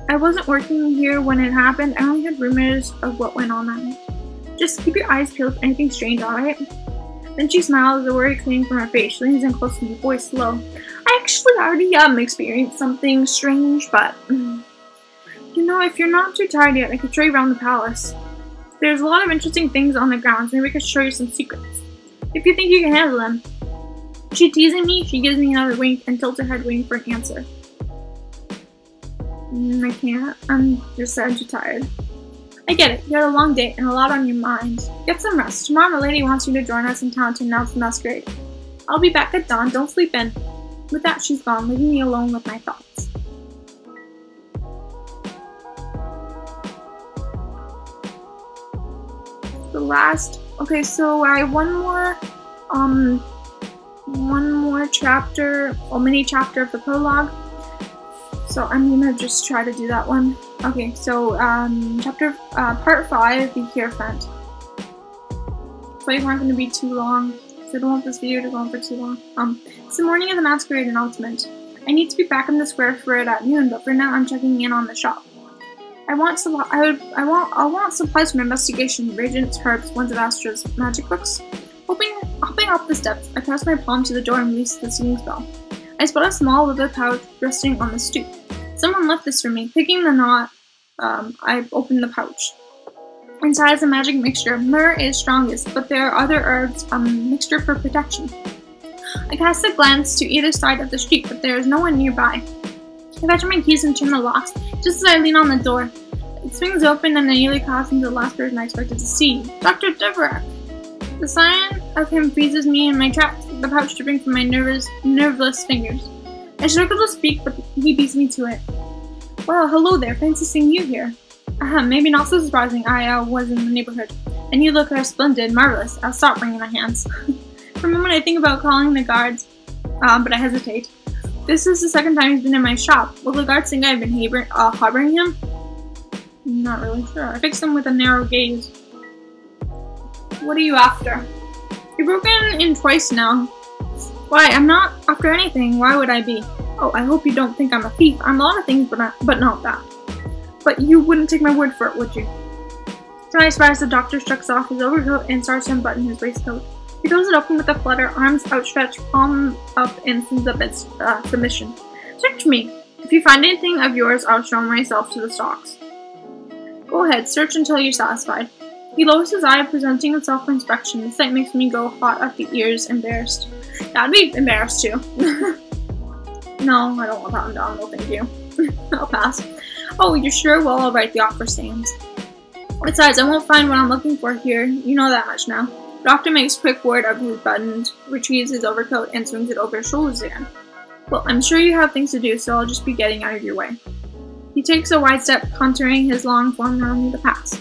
I wasn't working here when it happened. I only had rumors of what went on that night. Just keep your eyes peeled if anything strange, alright? Then she smiles, the worry clearing from her face. She leans in close to me, voice low. I actually already um, experienced something strange, but... Mm, you know, if you're not too tired yet, I could show you around the palace. There's a lot of interesting things on the grounds. Maybe I could show you some secrets. If you think you can handle them. She teases me, she gives me another wink, and tilts her head waiting for an answer. Mm, I can't. I'm just sad you're tired. I get it. You had a long day and a lot on your mind. Get some rest. Tomorrow my lady wants you to join us in town to announce the masquerade. I'll be back at dawn. Don't sleep in. With that, she's gone, leaving me alone with my thoughts. The last... Okay, so I have one more... Um... one more chapter or mini chapter of the prologue, so I'm gonna just try to do that one. Okay, so um chapter uh part five, Be Carefront. So it's not gonna be too long because I don't want this video to go on for too long. Um it's the morning of the masquerade announcement. I need to be back in the square for it at noon, but for now I'm checking in on the shop. I want some I would I want I want supplies for my investigation, reagents, herbs, ones of Astra's magic books. Hoping Hopping up the steps, I pass my palm to the door and release the singing spell. I spot a small leather pouch resting on the stoop. Someone left this for me. Picking the knot, um, I open the pouch. Inside is a magic mixture. Myrrh is strongest, but there are other herbs, um, mixture for protection. I cast a glance to either side of the street, but there is no one nearby. I fetch my keys and turn the locks, just as I lean on the door. It swings open and I nearly cause into the last person I expected to see. Doctor Dvorak! The sign of him freezes me in my tracks, the pouch dripping from my nervous, nerveless fingers. I struggle to speak, but he beats me to it. Well, hello there. Fancy seeing you here. Aha, uh -huh, maybe not so surprising. I uh, was in the neighborhood. And you look are splendid, marvelous. I'll stop wringing my hands. For a moment, I think about calling the guards, um, but I hesitate. This is the second time he's been in my shop. Will the guards think I've been uh, harboring him? I'm not really sure. I fix him with a narrow gaze. What are you after? You've broken in twice now. Why? I'm not after anything. Why would I be? Oh, I hope you don't think I'm a thief. I'm a lot of things, but not, but not that. But you wouldn't take my word for it, would you? To my surprise, the doctor shucks off his overcoat and starts to unbutton his waistcoat. He throws it open with a flutter, arms outstretched, palm up, and sends up its uh, submission. Search me. If you find anything of yours, I'll show myself to the stocks. Go ahead, search until you're satisfied. He lowers his eye, presenting himself for inspection. The sight makes me go hot up the ears, embarrassed. I'd be embarrassed too. No, I don't want that down. No, thank you. I'll pass. Oh, you're sure? Well, I'll write the offer stands. Besides, I won't find what I'm looking for here. You know that much now. The doctor makes quick word of his buttons, retrieves his overcoat, and swings it over his shoulders again. Well, I'm sure you have things to do, so I'll just be getting out of your way. He takes a wide step, contouring his long form around me to pass.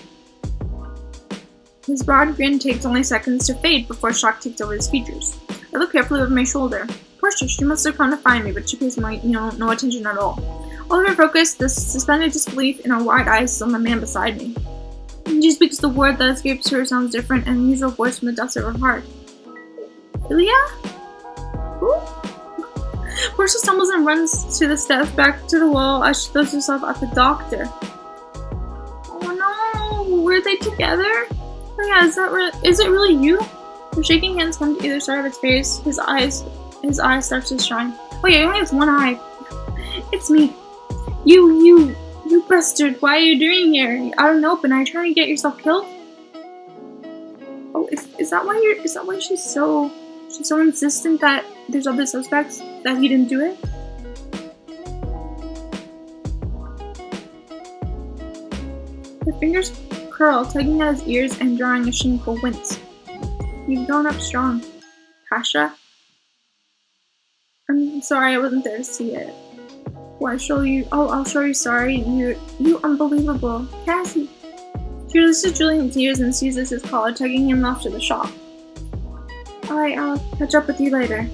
His broad grin takes only seconds to fade before shock takes over his features. I look carefully over my shoulder. Portia, she must have come to find me, but she pays my, you know, no attention at all. All of her focus, this suspended disbelief in her wide eyes, is on the man beside me. She speaks the word that escapes her sounds different and unusual voice from the depths of her heart. Ilya? Who? Portia stumbles and runs to the steps back to the wall as she throws herself at the doctor. Oh no! Were they together? Oh yeah, is that re is it really you? The shaking hands come to either side of his face. His eyes, his eyes start to shine. Oh yeah, he only has one eye. It's me. You, you, you bastard! Why are you doing here? Out in the open? Are you trying to get yourself killed? Oh, is is that why you're? Is that why she's so, she's so insistent that there's other suspects that he didn't do it? The fingers curl, tugging at his ears and drawing a shameful wince. You've grown up strong, Pasha. I'm sorry I wasn't there to see it. Why shall you? Oh, I'll show you. Sorry, you, you unbelievable, Cassie. She releases Julian in tears and seizes his collar, tugging him off to the shop. I, I'll catch up with you later.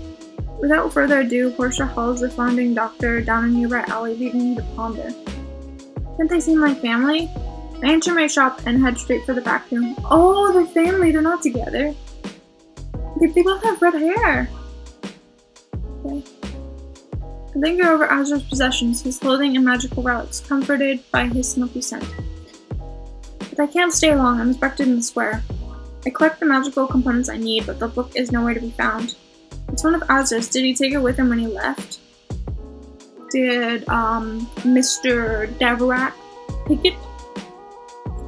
Without further ado, Portia hauls the founding doctor down a nearby alley, leaving me to ponder. Don't they seem like family? I enter my shop and head straight for the back room. Oh, they're family, they're not together. They both have red hair. Okay. I linger over Azra's possessions, his clothing and magical relics, comforted by his smoky scent. But I can't stay long, I'm inspected in the square. I collect the magical components I need, but the book is nowhere to be found. It's one of Azra's. Did he take it with him when he left? Did um, Mister Daverac take it?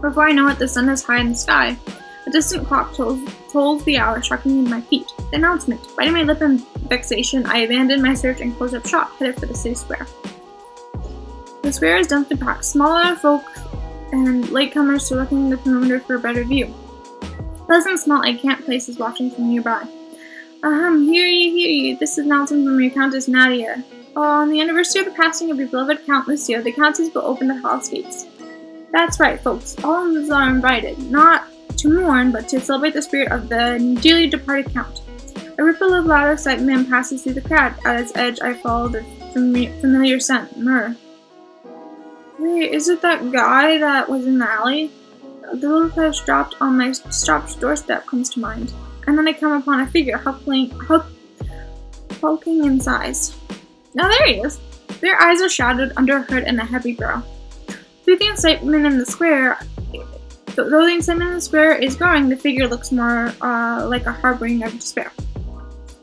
Before I know it, the sun is high in the sky. A distant clock tolls, tolls the hour, shocking me to my feet. The announcement. Biting my lip in vexation, I abandon my search and close up shop, headed for the city square. The square is densely packed, smaller folk and latecomers circling the perimeter for a better view. A pleasant smell I can't place is watching from nearby. Ahem, hear ye, hear ye, this is announcement from your Countess Nadia. On the anniversary of the passing of your beloved Count Lucio, the Countess will open the palace gates. That's right, folks, all of us are invited, not to mourn, but to celebrate the spirit of the dearly departed Count. A ripple of loud excitement passes through the crowd. At its edge, I follow the fami familiar scent, myrrh. Wait, is it that guy that was in the alley? The little pledge dropped on my shop's doorstep comes to mind, and then I come upon a figure hulking, hulk, hulking in size. Now there he is. Their eyes are shadowed under a hood and a heavy brow. Through the incitement in the square, though the incitement in the square is growing, the figure looks more uh, like a harboring of despair.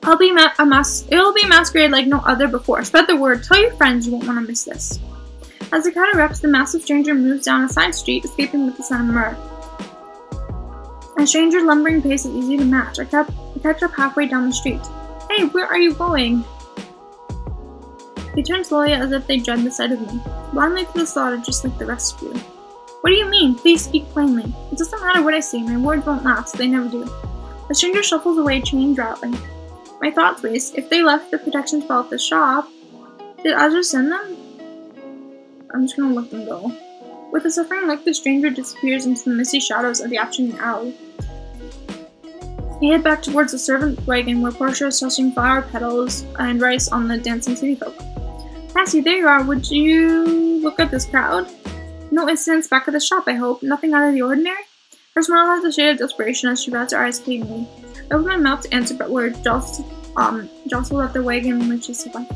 I'll be ma a mas it'll be masqueraded like no other before. Spread the word. Tell your friends, you won't want to miss this. As the crowd erupts, the massive stranger moves down a side street, escaping with the scent of myrrh. A stranger's lumbering pace is easy to match. I catch up halfway down the street. Hey, where are you going? They turn slowly as if they dread the sight of me. Blindly to the slaughter, just like the rest of you. What do you mean? Please speak plainly. It doesn't matter what I say. My words won't last. They never do. The stranger shuffles away, chain rattling. My thoughts race. If they left the protection spell at the shop, did Azra send them? I'm just gonna let them go. With a suffering look, the stranger disappears into the misty shadows of the afternoon alley. I head back towards the servant wagon where Portia is tossing flower petals and rice on the dancing city folk. Cassie, there you are. Would you look at this crowd? No incidents back at the shop, I hope. Nothing out of the ordinary? Her smile has a shade of desperation as she bats her eyes pleadingly. I open my mouth to answer, but we're just, um, jostled at the wagon when she survived.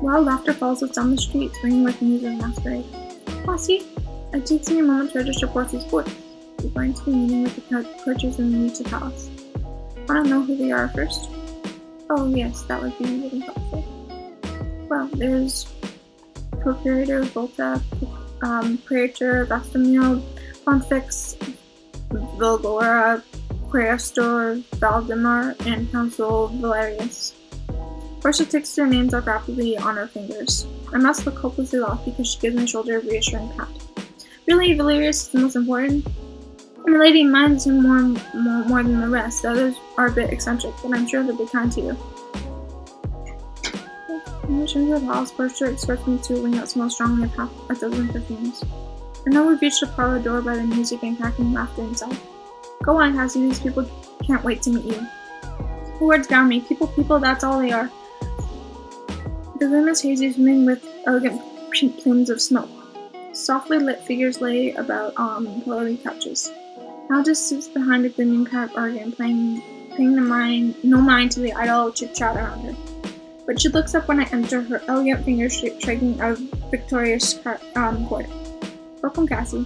Wild laughter falls us down the street, ringing like the music of masquerade. Cassie? It takes me a moment to register Portia's voice. We're going to be meeting with the courtiers in the Nietzsche Palace. I don't know who they are first. Oh yes, that would be really helpful. Well, there's Procurator Volta, um, Praetor Vastamil, Pontifex Valgora, Crestor Valdemar, and Consul Valerius. Portia ticks their names up rapidly on her fingers. I must look hopelessly lost because she gives my shoulder a reassuring pat. Really, Valerius is the most important. My lady minds him more, more, more than the rest. The others are a bit eccentric, but I'm sure they'll be kind to you. In return to the palace, Portia expects me to ring out smell strongly of half a dozen perfumes. I know we've reached the parlor door by the music and cracking laughter inside. Go on, Cassie, these people can't wait to meet you. The words ground me. People, people, that's all they are. The room is hazy, swimming with elegant plumes of smoke. Softly lit figures lay about on um, pillowy couches. Countess sits behind a gleaming cab organ, playing, paying the mind, no mind to the idle chit-chat around her. But she looks up when I enter, her elegant fingers shaking out Victoria's um, court. Welcome, Cassie.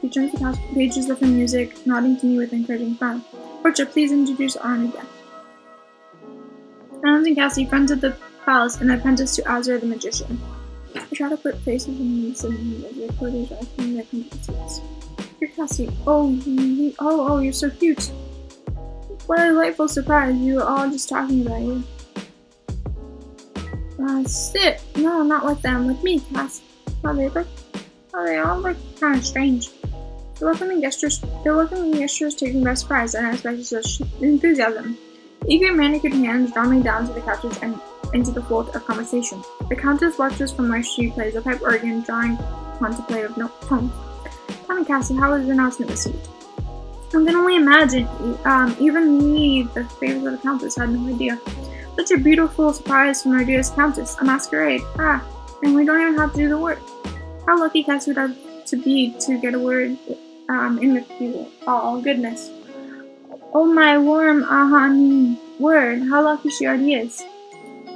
She turns the pages of her music, nodding to me with encouraging frown. Portia, please introduce our new guest. Hans and Cassie, friends of the palace and apprentice to Asra the magician. I try to put faces in the same as their quarters are from their competencies. Here, Cassie. Oh, you, oh, oh, you're so cute. What a delightful surprise. You were all just talking about you. Uh, sit. No, not with them. With me, Cass. How they look? How they all look kind of strange. They're welcoming gestures. They're welcoming gestures, taking by surprise and unexpected enthusiasm. Eager manicured hands draw me down to the couches and into the flood of conversation. The Countess watches from where she plays a pipe organ, drawing contemplative tone. Tom and Cassie, how was your announcement received? I can only imagine. Um, even me, the favorite of the Countess, had no idea. Such a beautiful surprise from our dearest Countess, a masquerade. Ah, and we don't even have to do the work. How lucky Cassie would have to be to get a word um, in with people. Oh, goodness. Oh, my warm ahan word. How lucky she already is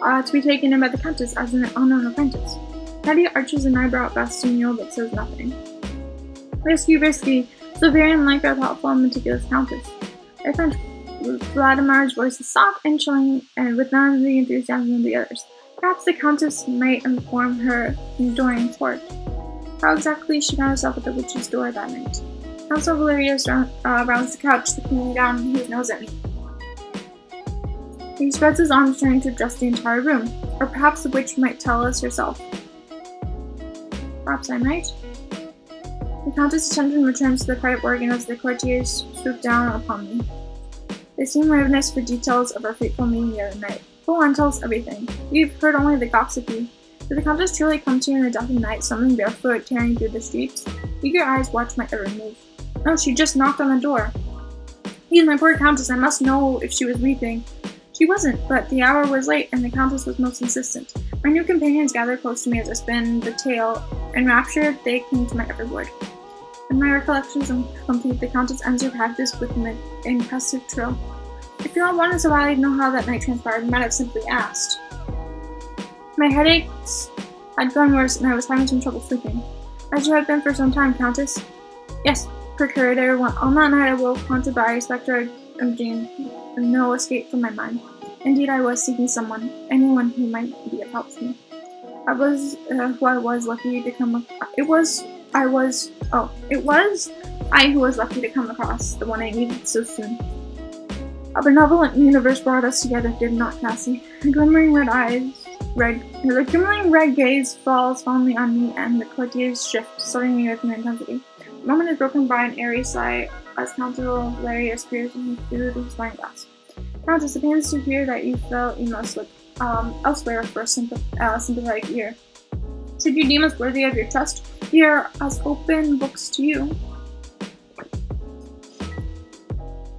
uh, to be taken in by the Countess as an unknown apprentice. Nadia arches an eyebrow at Bastinio but says nothing. Risky, risky. So very unlike our thoughtful and meticulous Countess. I found Vladimir's voice is soft and chilling, and with none of the enthusiasm of the others. Perhaps the Countess might inform her enduring court. How exactly she found herself at the witch's door that night. Consul Valerius round, uh, rounds the couch, looking down his nose at me. He spreads his arms, trying to address the entire room. Or perhaps the witch might tell us herself. Perhaps I might. The Countess' attention returns to the pipe organ as the courtiers swoop down upon me. They seem ravenous for details of our fateful meeting the other night. Full on tells everything. We've heard only the gossipy. Did the Countess truly come to you in the dark of night, something barefoot tearing through the streets? Eager eyes watch my every move. No, she just knocked on the door. He's my poor Countess, I must know if she was weeping. She wasn't, but the hour was late and the Countess was most insistent. My new companions gather close to me as I spin the tale. Enraptured, they cling to my every word. In my recollections complete, the Countess ends her practice with an impressive trill. If you all wanted so badly to know how that night transpired, you might have simply asked. My headaches had gone worse and I was having some trouble sleeping. As you have been for some time, Countess. Yes, Procurator, on that night I woke haunted by a spectre of dream, and no escape from my mind. Indeed, I was seeking someone, anyone who might be of help to me. I was, uh, who I was lucky to come with. It was... I was, oh, it was I who was lucky to come across the one I needed so soon. A benevolent universe brought us together, did not Cassie? Her glimmering red eyes, red, her glimmering red gaze falls fondly on me, and the courtiers shift, starting me with an intensity. The moment is broken by an airy sigh as Counsel Valerius peers in through his wine glass. Countess, it pains to hear that you fell you must look um, elsewhere for a sympath uh, sympathetic ear. Should you deem us worthy of your trust, we are as open books to you.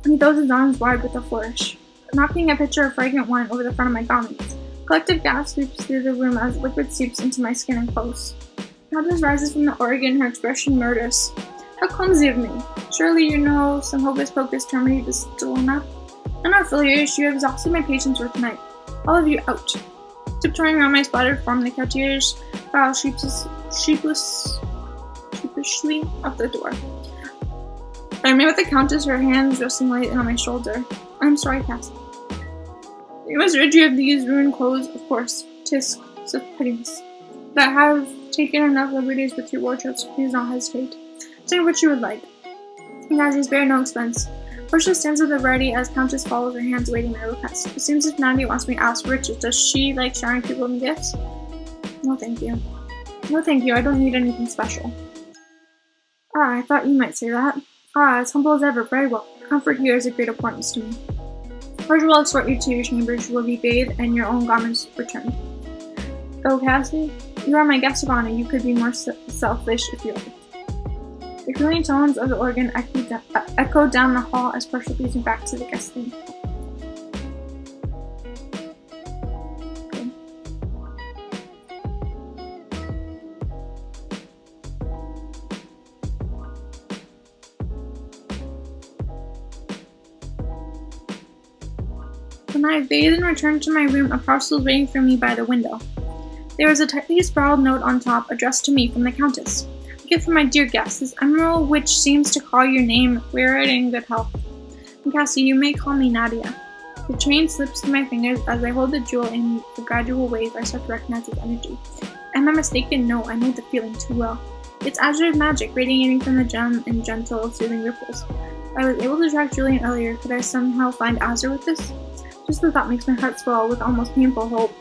And he throws his arms wide with a flourish, knocking a pitcher of fragrant wine over the front of my garments. Collective gas sweeps through the room as liquid seeps into my skin and clothes. Countess rises from the organ, her expression murderous. How clumsy of me! Surely you know some hocus-pocus termini distillina? I'm not foolish, you have exhausted my patience for tonight. All of you out. Tiptoeing around my splattered form, the courtiers file sheepless, sheepless, sheepishly up the door. I remain with the Countess, her hands resting lightly on my shoulder. I'm sorry, Cassie. You must rid you of these ruined clothes, of course. Tis such pettiness. That have taken enough liberties with your wardrobes, so please don't hesitate. Say what you would like. And as you spare no expense. Portia stands with variety as Countess follows her hands, waiting my request. It seems if Nadia wants me to ask for riches, does she like showering people in gifts? No, thank you. No, thank you. I don't need anything special. Ah, I thought you might say that. Ah, as humble as ever. Very well. Comfort here is of great importance to me. Portia will escort you to your chambers. You will be bathed and your own garments returned. Oh, Cassie, you are my guest of honor. You could be more selfish if you were. The cooling tones of the organ echoed down the hall as Portia leads me back to the guest room. Okay. When I bathed and returned to my room, a parcel was waiting for me by the window. There was a tightly spiraled note on top, addressed to me from the Countess. Gift for my dear guest, this emerald which seems to call your name. Wear it in good health. And Cassie, you may call me Nadia. The chain slips through my fingers as I hold the jewel in the gradual ways I start to recognize its energy. Am I mistaken? No, I know the feeling too well. It's azure magic, radiating from the gem in gentle, soothing ripples. I was able to track Julian earlier. Could I somehow find Azra with this? Just the thought makes my heart swell with almost painful hope.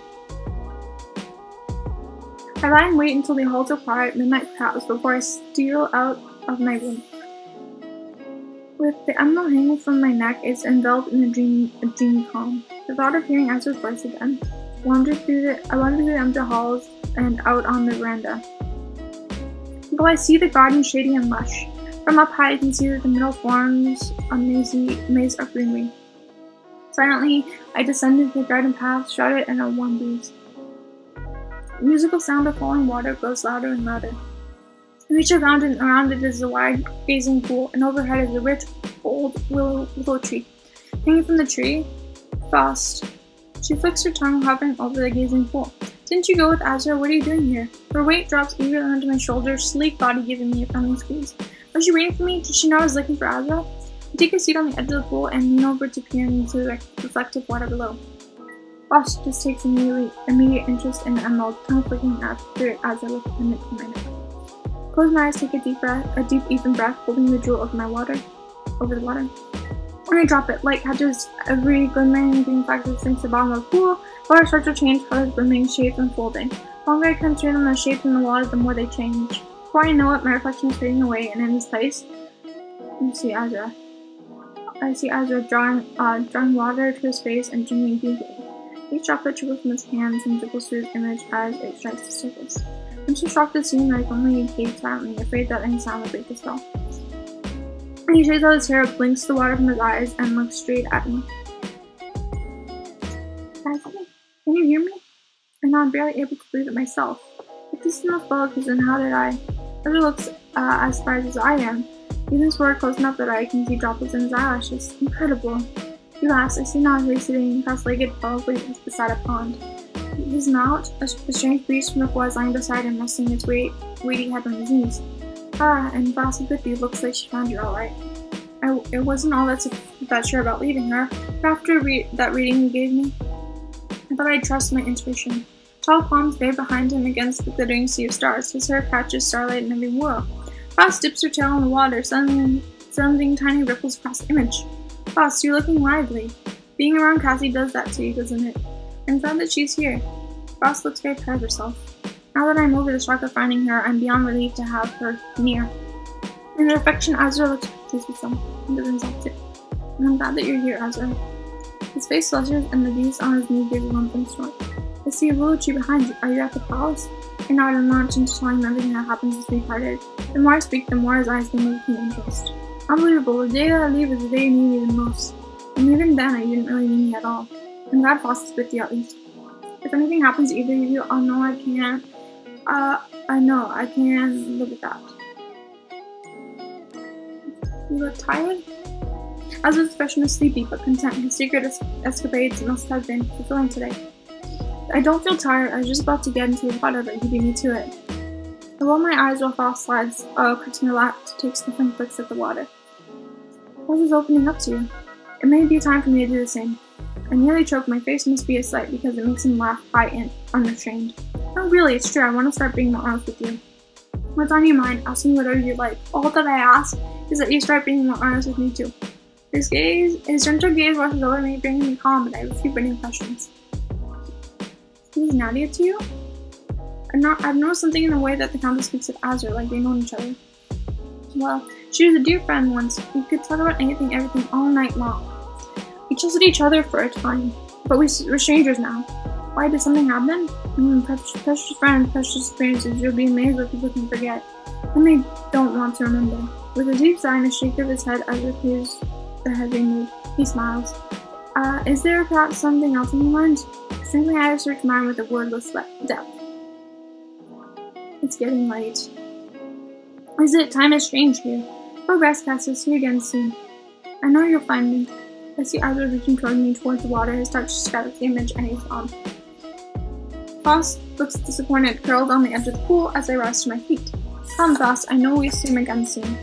I lie and wait until the halls are quiet, midnight perhaps, before I steal out of my room. With the emerald hanging from my neck, it's enveloped in a dreamy, a dreamy calm. The thought of hearing Ezra's voice again. wandered through the, I wandered through the empty halls and out on the veranda. Though I see the garden shady and lush, from up high I can see that the middle forms a mazy, maze of greenery. Silently, I descended the garden path, shrouded in a warm breeze. The musical sound of falling water grows louder and louder. I reach around and around it is a wide, gazing pool, and overhead is a rich, old willow, willow tree. Hanging from the tree, Faust. She flicks her tongue, hovering over the gazing pool. Didn't you go with Asra? What are you doing here? Her weight drops eagerly onto my shoulder, sleek body giving me a friendly squeeze. Was she waiting for me? Did she know I was looking for Asra? I take a seat on the edge of the pool and lean over to peer into the reflective water below. Faust just takes immediate, immediate interest in the emerald, tongue flicking after Asra with a minute in my neck. Close my eyes, take a deep breath, a deep even breath, holding the jewel over my water, over the water. When I drop it, light catches every glimmering green flag that sinks to the bottom of the pool. Water starts to change colors, brimming, shape, and folding. The longer I concentrate on the shapes in the water, the more they change. Before I know it, my reflection is fading away, and in its place, you see Asra. I see Asra drawing, uh, drawing water to his face and jingling deeply. Each droplet trickles from his hands and trickles through his image as it strikes the surface. I'm so shocked at seeing that I only gazed silently, afraid that any sound would break the spell. He shakes out his hair, blinks the water from his eyes, and looks straight at me. Can you hear me? And now I'm barely able to believe it myself. If this is not Focus, then how did I? Ezra looks uh, as surprised as I am. Even swore close enough that I can see droplets in his eyelashes. Incredible. He laughs. I see now Ezra sitting cross-legged, probably beside a pond. His mouth, a strange breeze from the floor, is lying beside him, resting its weight, weighty head on his knees. Ah, and Basil Biffy looks like she found you alright. I, I wasn't all that, su that sure about leaving her, but after re that reading you gave me, I thought I'd trust my intuition. Tall palms bay behind him against the glittering sea of stars. His hair catches starlight in every whirl. Faust dips her tail in the water, sending, sending tiny ripples across the image. Faust, you're looking lively. Being around Cassie does that to you, doesn't it? I'm glad that she's here. Faust looks very proud of herself. Now that I'm over the shock of finding her, I'm beyond relieved to have her near. In her affection, Asra looks pleased with himself, and I'm glad that you're here, Asra. His face flushes, and the beast on his knee gives a lumping snort. I see a willow tree behind you. Are you at the palace? I nod and launch into telling him everything that happens since we parted. The more I speak, the more his eyes they move with interest. Unbelievable. The day that I leave is the day you need me the most. And even then, I didn't really need me at all. I'm glad Faust is with you, at least. If anything happens to either of you, I'll know I can't. Uh, I know, I can look at that. You look tired? As was fresh and sleepy, but content. His secret es escapades must have been fulfilling today. I don't feel tired, I was just about to get into the water, but you beat me to it. I roll my eyes while Faust slides uh, across my lap to take sniffing flicks at the water. What is opening up to you? It may be time for me to do the same. I nearly choke, my face must be a slight because it makes him laugh high and unrestrained. No, really, it's true. I want to start being more honest with you. What's on your mind? Ask me whatever you like. All that I ask is that you start being more honest with me too. His gaze, his gentle gaze washes over me, bringing me calm, but I would keep burning questions. Is Nadia to you? I'm not, I've noticed something in the way that the Countess speaks of Asra, like they know each other. Well, she was a dear friend once. We could talk about anything, everything, all night long. We trusted each other for a time, but we, we're strangers now. Why did something happen? Mm, precious, precious friends, precious experiences. You'll be amazed what people can forget, and they don't want to remember. With a deep sigh and a shake of his head as if he was the heavy mood, he smiles. Uh, is there perhaps something else in your mind? Simply I search mine with a wordless depth. It's getting late. Is it? Time is strange here. Oh, rest, Cassie. See you again soon. I know you'll find me. I see Asra reaching toward me towards the water. His touch describes the image, and he's on. Faust looks disappointed, curled on the edge of the pool as I rise to my feet. Come, Faust, I know we'll see him again soon.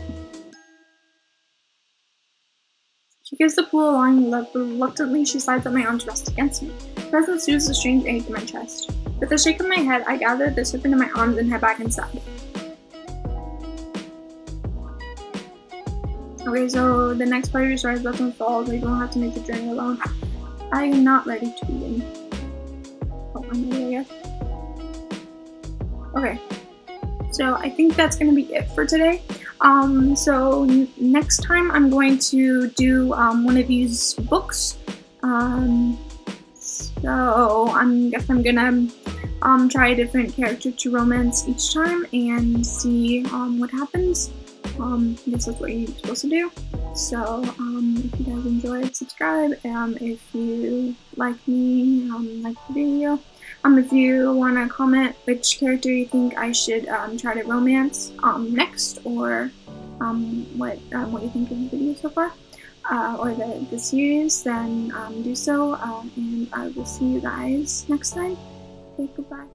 She gives the pool a long look, but reluctantly she slides up my arm to rest against me. The presence soothes a strange ache in my chest. With a shake of my head, I gather the slip into my arms and head back inside. Okay, so the next party starts left and falls, so you don't have to make the journey alone. I am not ready to begin. Okay, so I think that's gonna be it for today. Um, so next time I'm going to do um, one of these books. Um, So I guess I'm gonna um, try a different character to romance each time and see um, what happens. Um, I guess that's what you're supposed to do. So um, if you guys enjoyed, subscribe. Um, if you like me, um, like the video. Um, if you want to comment which character you think I should um, try to romance um, next, or um, what um, what you think of the video so far, uh, or the, the series, then um, do so. Uh, and I will see you guys next time. Okay, goodbye.